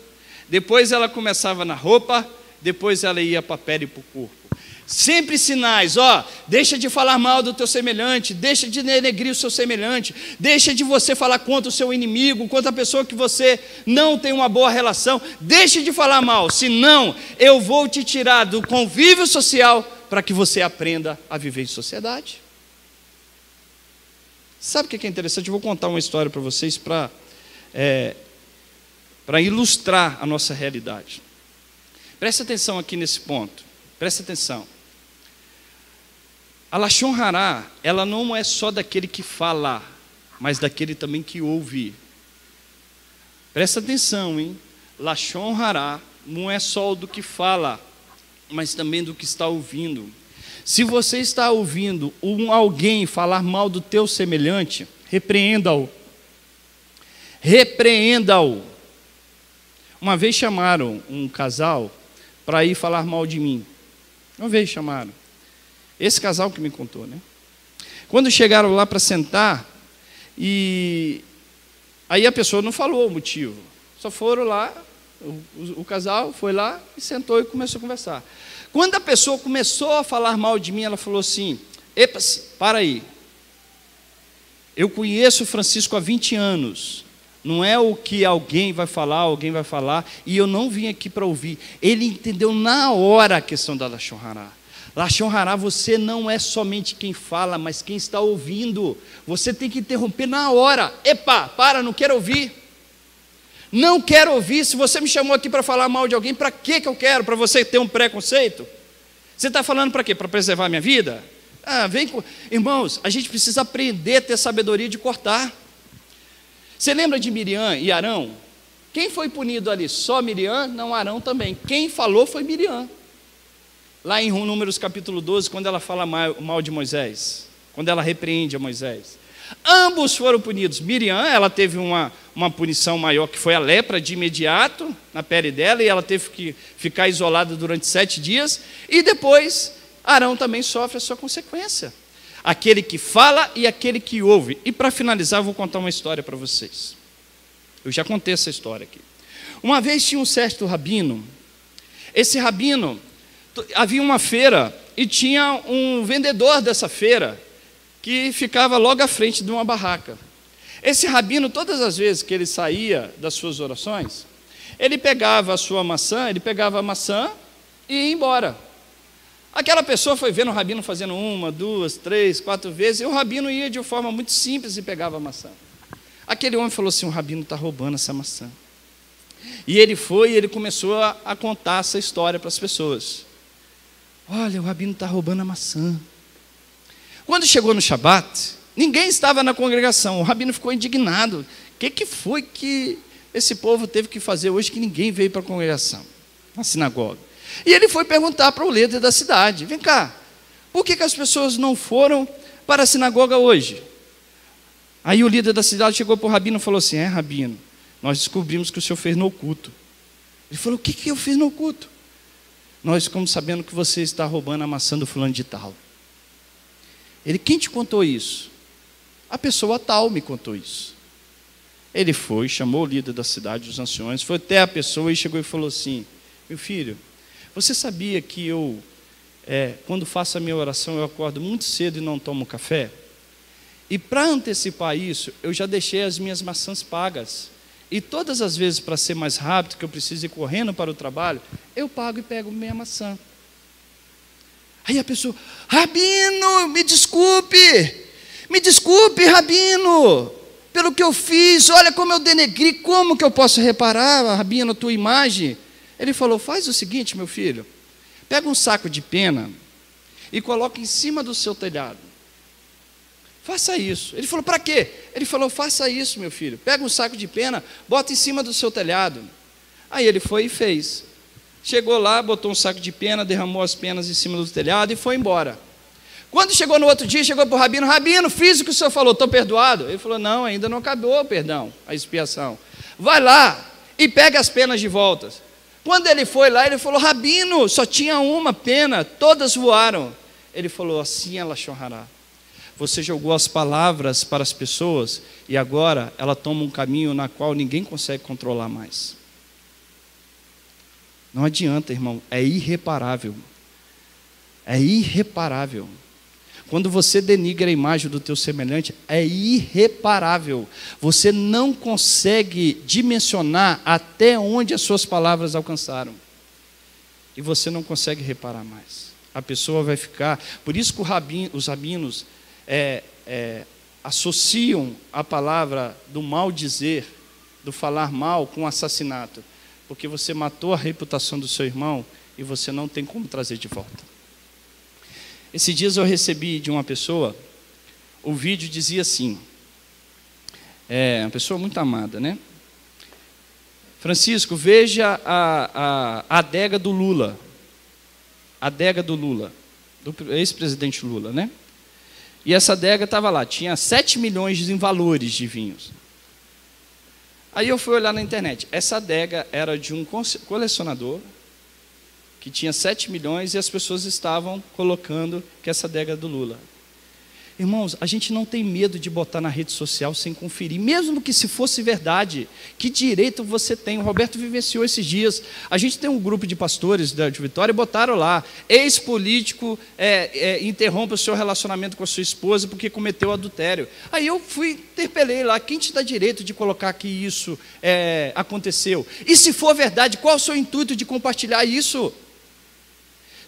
depois ela começava na roupa, depois ela ia para a pele e para o corpo. Sempre sinais, ó, deixa de falar mal do teu semelhante, deixa de denegrir o seu semelhante, deixa de você falar contra o seu inimigo, contra a pessoa que você não tem uma boa relação, deixa de falar mal, senão eu vou te tirar do convívio social para que você aprenda a viver em sociedade. Sabe o que é interessante? Eu vou contar uma história para vocês para... É, para ilustrar a nossa realidade. Preste atenção aqui nesse ponto. Preste atenção. A Lashon Hara, ela não é só daquele que fala, mas daquele também que ouve. Preste atenção, hein? Lashon Hara não é só do que fala, mas também do que está ouvindo. Se você está ouvindo um alguém falar mal do teu semelhante, repreenda-o. Repreenda-o. Uma vez chamaram um casal para ir falar mal de mim. Uma vez chamaram. Esse casal que me contou, né? Quando chegaram lá para sentar, e aí a pessoa não falou o motivo. Só foram lá O, o, o casal foi lá e sentou e começou a conversar. Quando a pessoa começou a falar mal de mim, ela falou assim: epa, para aí, eu conheço o Francisco há vinte anos, não é o que alguém vai falar, alguém vai falar, e eu não vim aqui para ouvir. Ele entendeu na hora a questão da Lashon Hara. Lashon Hara, você não é somente quem fala, mas quem está ouvindo. Você tem que interromper na hora. Epa, para, não quero ouvir. Não quero ouvir. Se você me chamou aqui para falar mal de alguém, para que que eu quero? Para você ter um preconceito? Você está falando para quê? Para preservar a minha vida? Ah, vem com... Irmãos, a gente precisa aprender a ter sabedoria de cortar. Você lembra de Miriam e Arão? Quem foi punido ali? Só Miriam? Não, Arão também. Quem falou foi Miriam. Lá em Números capítulo doze, quando ela fala mal, mal de Moisés, quando ela repreende a Moisés. Ambos foram punidos. Miriam, ela teve uma, uma punição maior, que foi a lepra de imediato na pele dela, e ela teve que ficar isolada durante sete dias, e depois Arão também sofre a sua consequência. Aquele que fala e aquele que ouve. E para finalizar, eu vou contar uma história para vocês. Eu já contei essa história aqui. Uma vez tinha um certo rabino. Esse rabino, havia uma feira, e tinha um vendedor dessa feira, que ficava logo à frente de uma barraca. Esse rabino, todas as vezes que ele saía das suas orações, ele pegava a sua maçã, ele pegava a maçã e ia embora. Aquela pessoa foi vendo o rabino fazendo uma, duas, três, quatro vezes, e o rabino ia de uma forma muito simples e pegava a maçã. Aquele homem falou assim: o rabino está roubando essa maçã. E ele foi e ele começou a, a contar essa história para as pessoas. Olha, o rabino está roubando a maçã. Quando chegou no Shabat, ninguém estava na congregação. O rabino ficou indignado. O que, que foi que esse povo teve que fazer hoje que ninguém veio para a congregação, na sinagoga? E ele foi perguntar para o líder da cidade: vem cá, por que, que as pessoas não foram para a sinagoga hoje? Aí o líder da cidade chegou para o rabino e falou assim: é, rabino, nós descobrimos que o senhor fez no oculto. Ele falou: o que, que eu fiz no oculto? Nós ficamos sabendo que você está roubando a maçã do fulano de tal. Ele: quem te contou isso? A pessoa tal me contou isso. Ele foi, chamou o líder da cidade, os anciões, foi até a pessoa e chegou e falou assim: meu filho, você sabia que eu, é, quando faço a minha oração, eu acordo muito cedo e não tomo café? E para antecipar isso, eu já deixei as minhas maçãs pagas. E todas as vezes, para ser mais rápido, que eu preciso ir correndo para o trabalho, eu pago e pego minha maçã. Aí a pessoa: rabino, me desculpe, me desculpe, rabino, pelo que eu fiz, olha como eu denegri, como que eu posso reparar, rabino, a tua imagem? Ele falou: faz o seguinte, meu filho, pega um saco de pena e coloca em cima do seu telhado, faça isso. Ele falou: para quê? Ele falou: faça isso, meu filho, pega um saco de pena, bota em cima do seu telhado. Aí ele foi e fez. Chegou lá, botou um saco de pena, derramou as penas em cima do telhado e foi embora. Quando chegou no outro dia, chegou para o rabino: rabino, fiz o que o senhor falou, estou perdoado? Ele falou: não, ainda não acabou o perdão, a expiação. Vai lá e pega as penas de volta. Quando ele foi lá, ele falou: rabino, só tinha uma pena, todas voaram. Ele falou: assim é Lashon Hara. Você jogou as palavras para as pessoas e agora ela toma um caminho na qual ninguém consegue controlar mais. Não adianta, irmão, é irreparável, é irreparável. Quando você denigra a imagem do teu semelhante, é irreparável. Você não consegue dimensionar até onde as suas palavras alcançaram, e você não consegue reparar mais. A pessoa vai ficar... Por isso que o rabino, os rabinos é, é, associam a palavra do mal dizer, do falar mal, com assassinato. Porque você matou a reputação do seu irmão e você não tem como trazer de volta. Esses dias eu recebi de uma pessoa, o vídeo dizia assim, é uma pessoa muito amada, né? Francisco, veja a, a, a adega do Lula, a adega do Lula, do ex-presidente Lula, né? E essa adega estava lá, tinha sete milhões em valores de vinhos. Aí eu fui olhar na internet, essa adega era de um colecionador que tinha sete milhões e as pessoas estavam colocando que essa adega é do Lula. Irmãos, a gente não tem medo de botar na rede social sem conferir, mesmo que se fosse verdade. Que direito você tem? O Roberto vivenciou esses dias. A gente tem um grupo de pastores de Vitória e botaram lá: ex-político é, é, interrompe o seu relacionamento com a sua esposa porque cometeu adultério. Aí eu fui, interpelei lá: quem te dá direito de colocar que isso é, aconteceu? E se for verdade, qual é o seu intuito de compartilhar isso?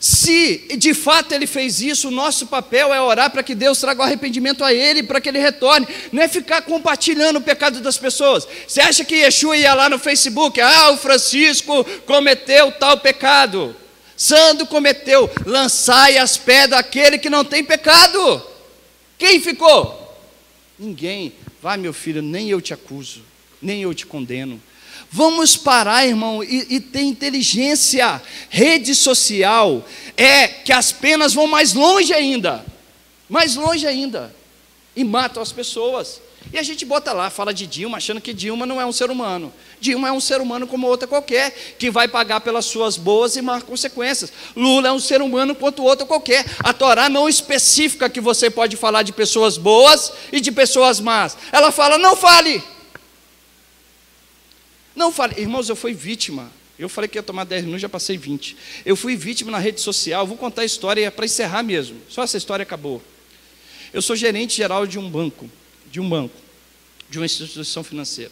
Se de fato ele fez isso, o nosso papel é orar para que Deus traga o arrependimento a ele, para que ele retorne. Não é ficar compartilhando o pecado das pessoas. Você acha que Yeshua ia lá no Facebook: ah, o Francisco cometeu tal pecado, Sandro cometeu. Lançai as pedras àquele que não tem pecado. Quem ficou? Ninguém. Vai, meu filho, nem eu te acuso, nem eu te condeno. Vamos parar, irmão, e, e ter inteligência. Rede social é que as penas vão mais longe ainda, mais longe ainda, e matam as pessoas. E a gente bota lá, fala de Dilma, achando que Dilma não é um ser humano. Dilma é um ser humano como outra qualquer, que vai pagar pelas suas boas e más consequências. Lula é um ser humano quanto outro qualquer. A Torá não especifica que você pode falar de pessoas boas e de pessoas más. Ela fala: não fale. Não fale. Irmãos, eu fui vítima. Eu falei que ia tomar dez minutos, já passei vinte. Eu fui vítima na rede social. Vou contar a história para encerrar mesmo. Só essa história acabou. Eu sou gerente geral de um banco, de um banco, de uma instituição financeira.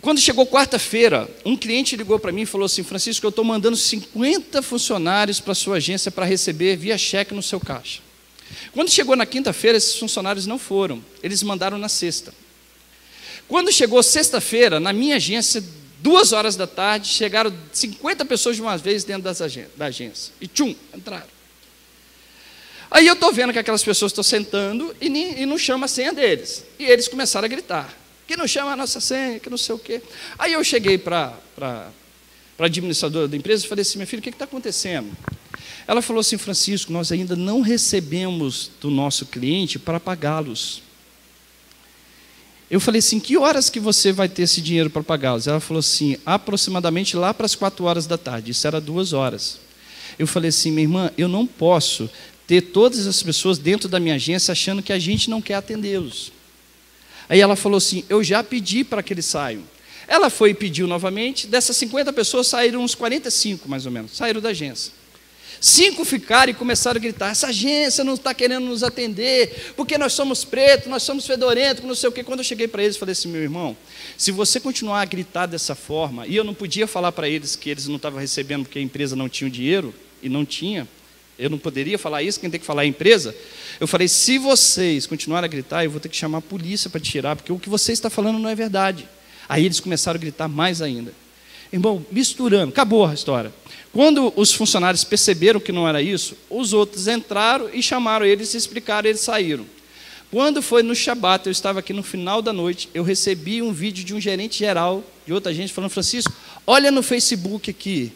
Quando chegou quarta-feira, um cliente ligou para mim e falou assim: Francisco, eu estou mandando cinquenta funcionários para a sua agência para receber via cheque no seu caixa. Quando chegou na quinta-feira, esses funcionários não foram. Eles mandaram na sexta. Quando chegou sexta-feira, na minha agência, duas horas da tarde, chegaram cinquenta pessoas de uma vez dentro das agen- da agência. E tchum, entraram. Aí eu estou vendo que aquelas pessoas estão sentando e, nem, e não chama a senha deles. E eles começaram a gritar: que não chama a nossa senha, que não sei o quê. Aí eu cheguei para a administradora da empresa e falei assim: minha filha, o que está acontecendo? Ela falou assim: Francisco, nós ainda não recebemos do nosso cliente para pagá-los. Eu falei assim: que horas que você vai ter esse dinheiro para pagá-los? Ela falou assim: aproximadamente lá para as quatro horas da tarde. Isso era duas horas. Eu falei assim: minha irmã, eu não posso ter todas as pessoas dentro da minha agência achando que a gente não quer atendê-los. Aí ela falou assim: eu já pedi para que eles saiam. Ela foi e pediu novamente. Dessas cinquenta pessoas, saíram uns quarenta e cinco, mais ou menos, saíram da agência. Cinco ficaram e começaram a gritar: essa agência não está querendo nos atender, porque nós somos pretos, nós somos fedorentos, não sei o quê. Quando eu cheguei para eles, falei assim: meu irmão, se você continuar a gritar dessa forma, e eu não podia falar para eles que eles não estavam recebendo porque a empresa não tinha o dinheiro, e não tinha, eu não poderia falar isso, quem tem que falar é a empresa. Eu falei: se vocês continuarem a gritar, eu vou ter que chamar a polícia para tirar, porque o que você está falando não é verdade. Aí eles começaram a gritar mais ainda. Irmão, misturando, acabou a história. Quando os funcionários perceberam que não era isso, os outros entraram e chamaram eles, explicaram, eles saíram. Quando foi no Shabat, eu estava aqui no final da noite, eu recebi um vídeo de um gerente geral, de outra gente, falando: Francisco, olha no Facebook aqui,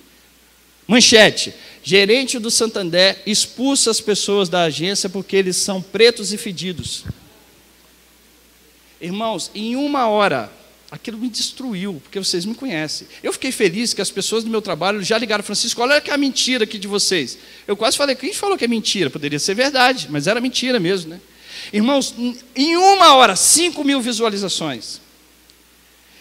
manchete: gerente do Santander expulsa as pessoas da agência porque eles são pretos e fedidos. Irmãos, em uma hora... Aquilo me destruiu, porque vocês me conhecem. Eu fiquei feliz que as pessoas do meu trabalho já ligaram: Francisco, olha que é a mentira aqui de vocês. Eu quase falei: quem falou que é mentira? Poderia ser verdade, mas era mentira mesmo, né? Irmãos, em uma hora, cinco mil visualizações.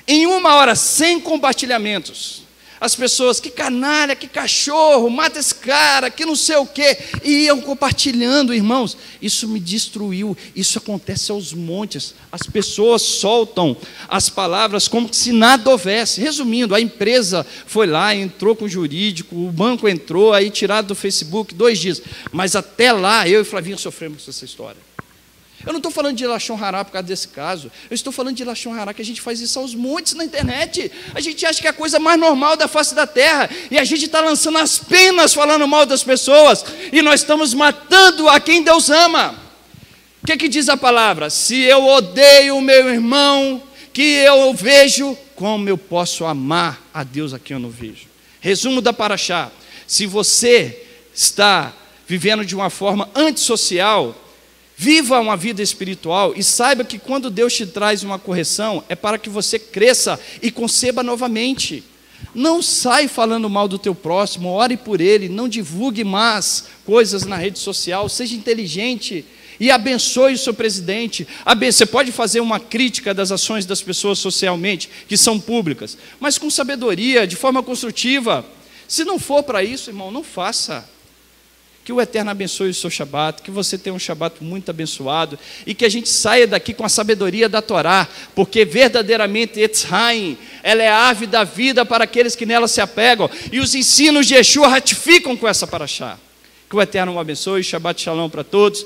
Em uma hora, cem compartilhamentos. As pessoas: que canalha, que cachorro, mata esse cara, que não sei o quê. E iam compartilhando, irmãos. Isso me destruiu. Isso acontece aos montes. As pessoas soltam as palavras como se nada houvesse. Resumindo, a empresa foi lá, entrou com o jurídico, o banco entrou, aí tirado do Facebook, dois dias. Mas até lá, eu e Flavinho sofremos com essa história. Eu não estou falando de Lashon Hara por causa desse caso. Eu estou falando de Lashon Hara que a gente faz isso aos montes na internet. A gente acha que é a coisa mais normal da face da terra. E a gente está lançando as penas falando mal das pessoas. E nós estamos matando a quem Deus ama. O que, que diz a palavra? Se eu odeio o meu irmão que eu vejo, como eu posso amar a Deus a quem eu não vejo? Resumo da paraxá. Se você está vivendo de uma forma antissocial, viva uma vida espiritual e saiba que quando Deus te traz uma correção, é para que você cresça e conceba novamente. Não sai falando mal do teu próximo, ore por ele, não divulgue más coisas na rede social, seja inteligente e abençoe o seu presidente. Você pode fazer uma crítica das ações das pessoas socialmente, que são públicas, mas com sabedoria, de forma construtiva. Se não for para isso, irmão, não faça. Que o Eterno abençoe o seu Shabat, que você tenha um Shabat muito abençoado, e que a gente saia daqui com a sabedoria da Torá, porque verdadeiramente Etzraim, ela é a ave da vida para aqueles que nela se apegam, e os ensinos de Yeshua ratificam com essa paraxá. Que o Eterno o abençoe, Shabat Shalom para todos.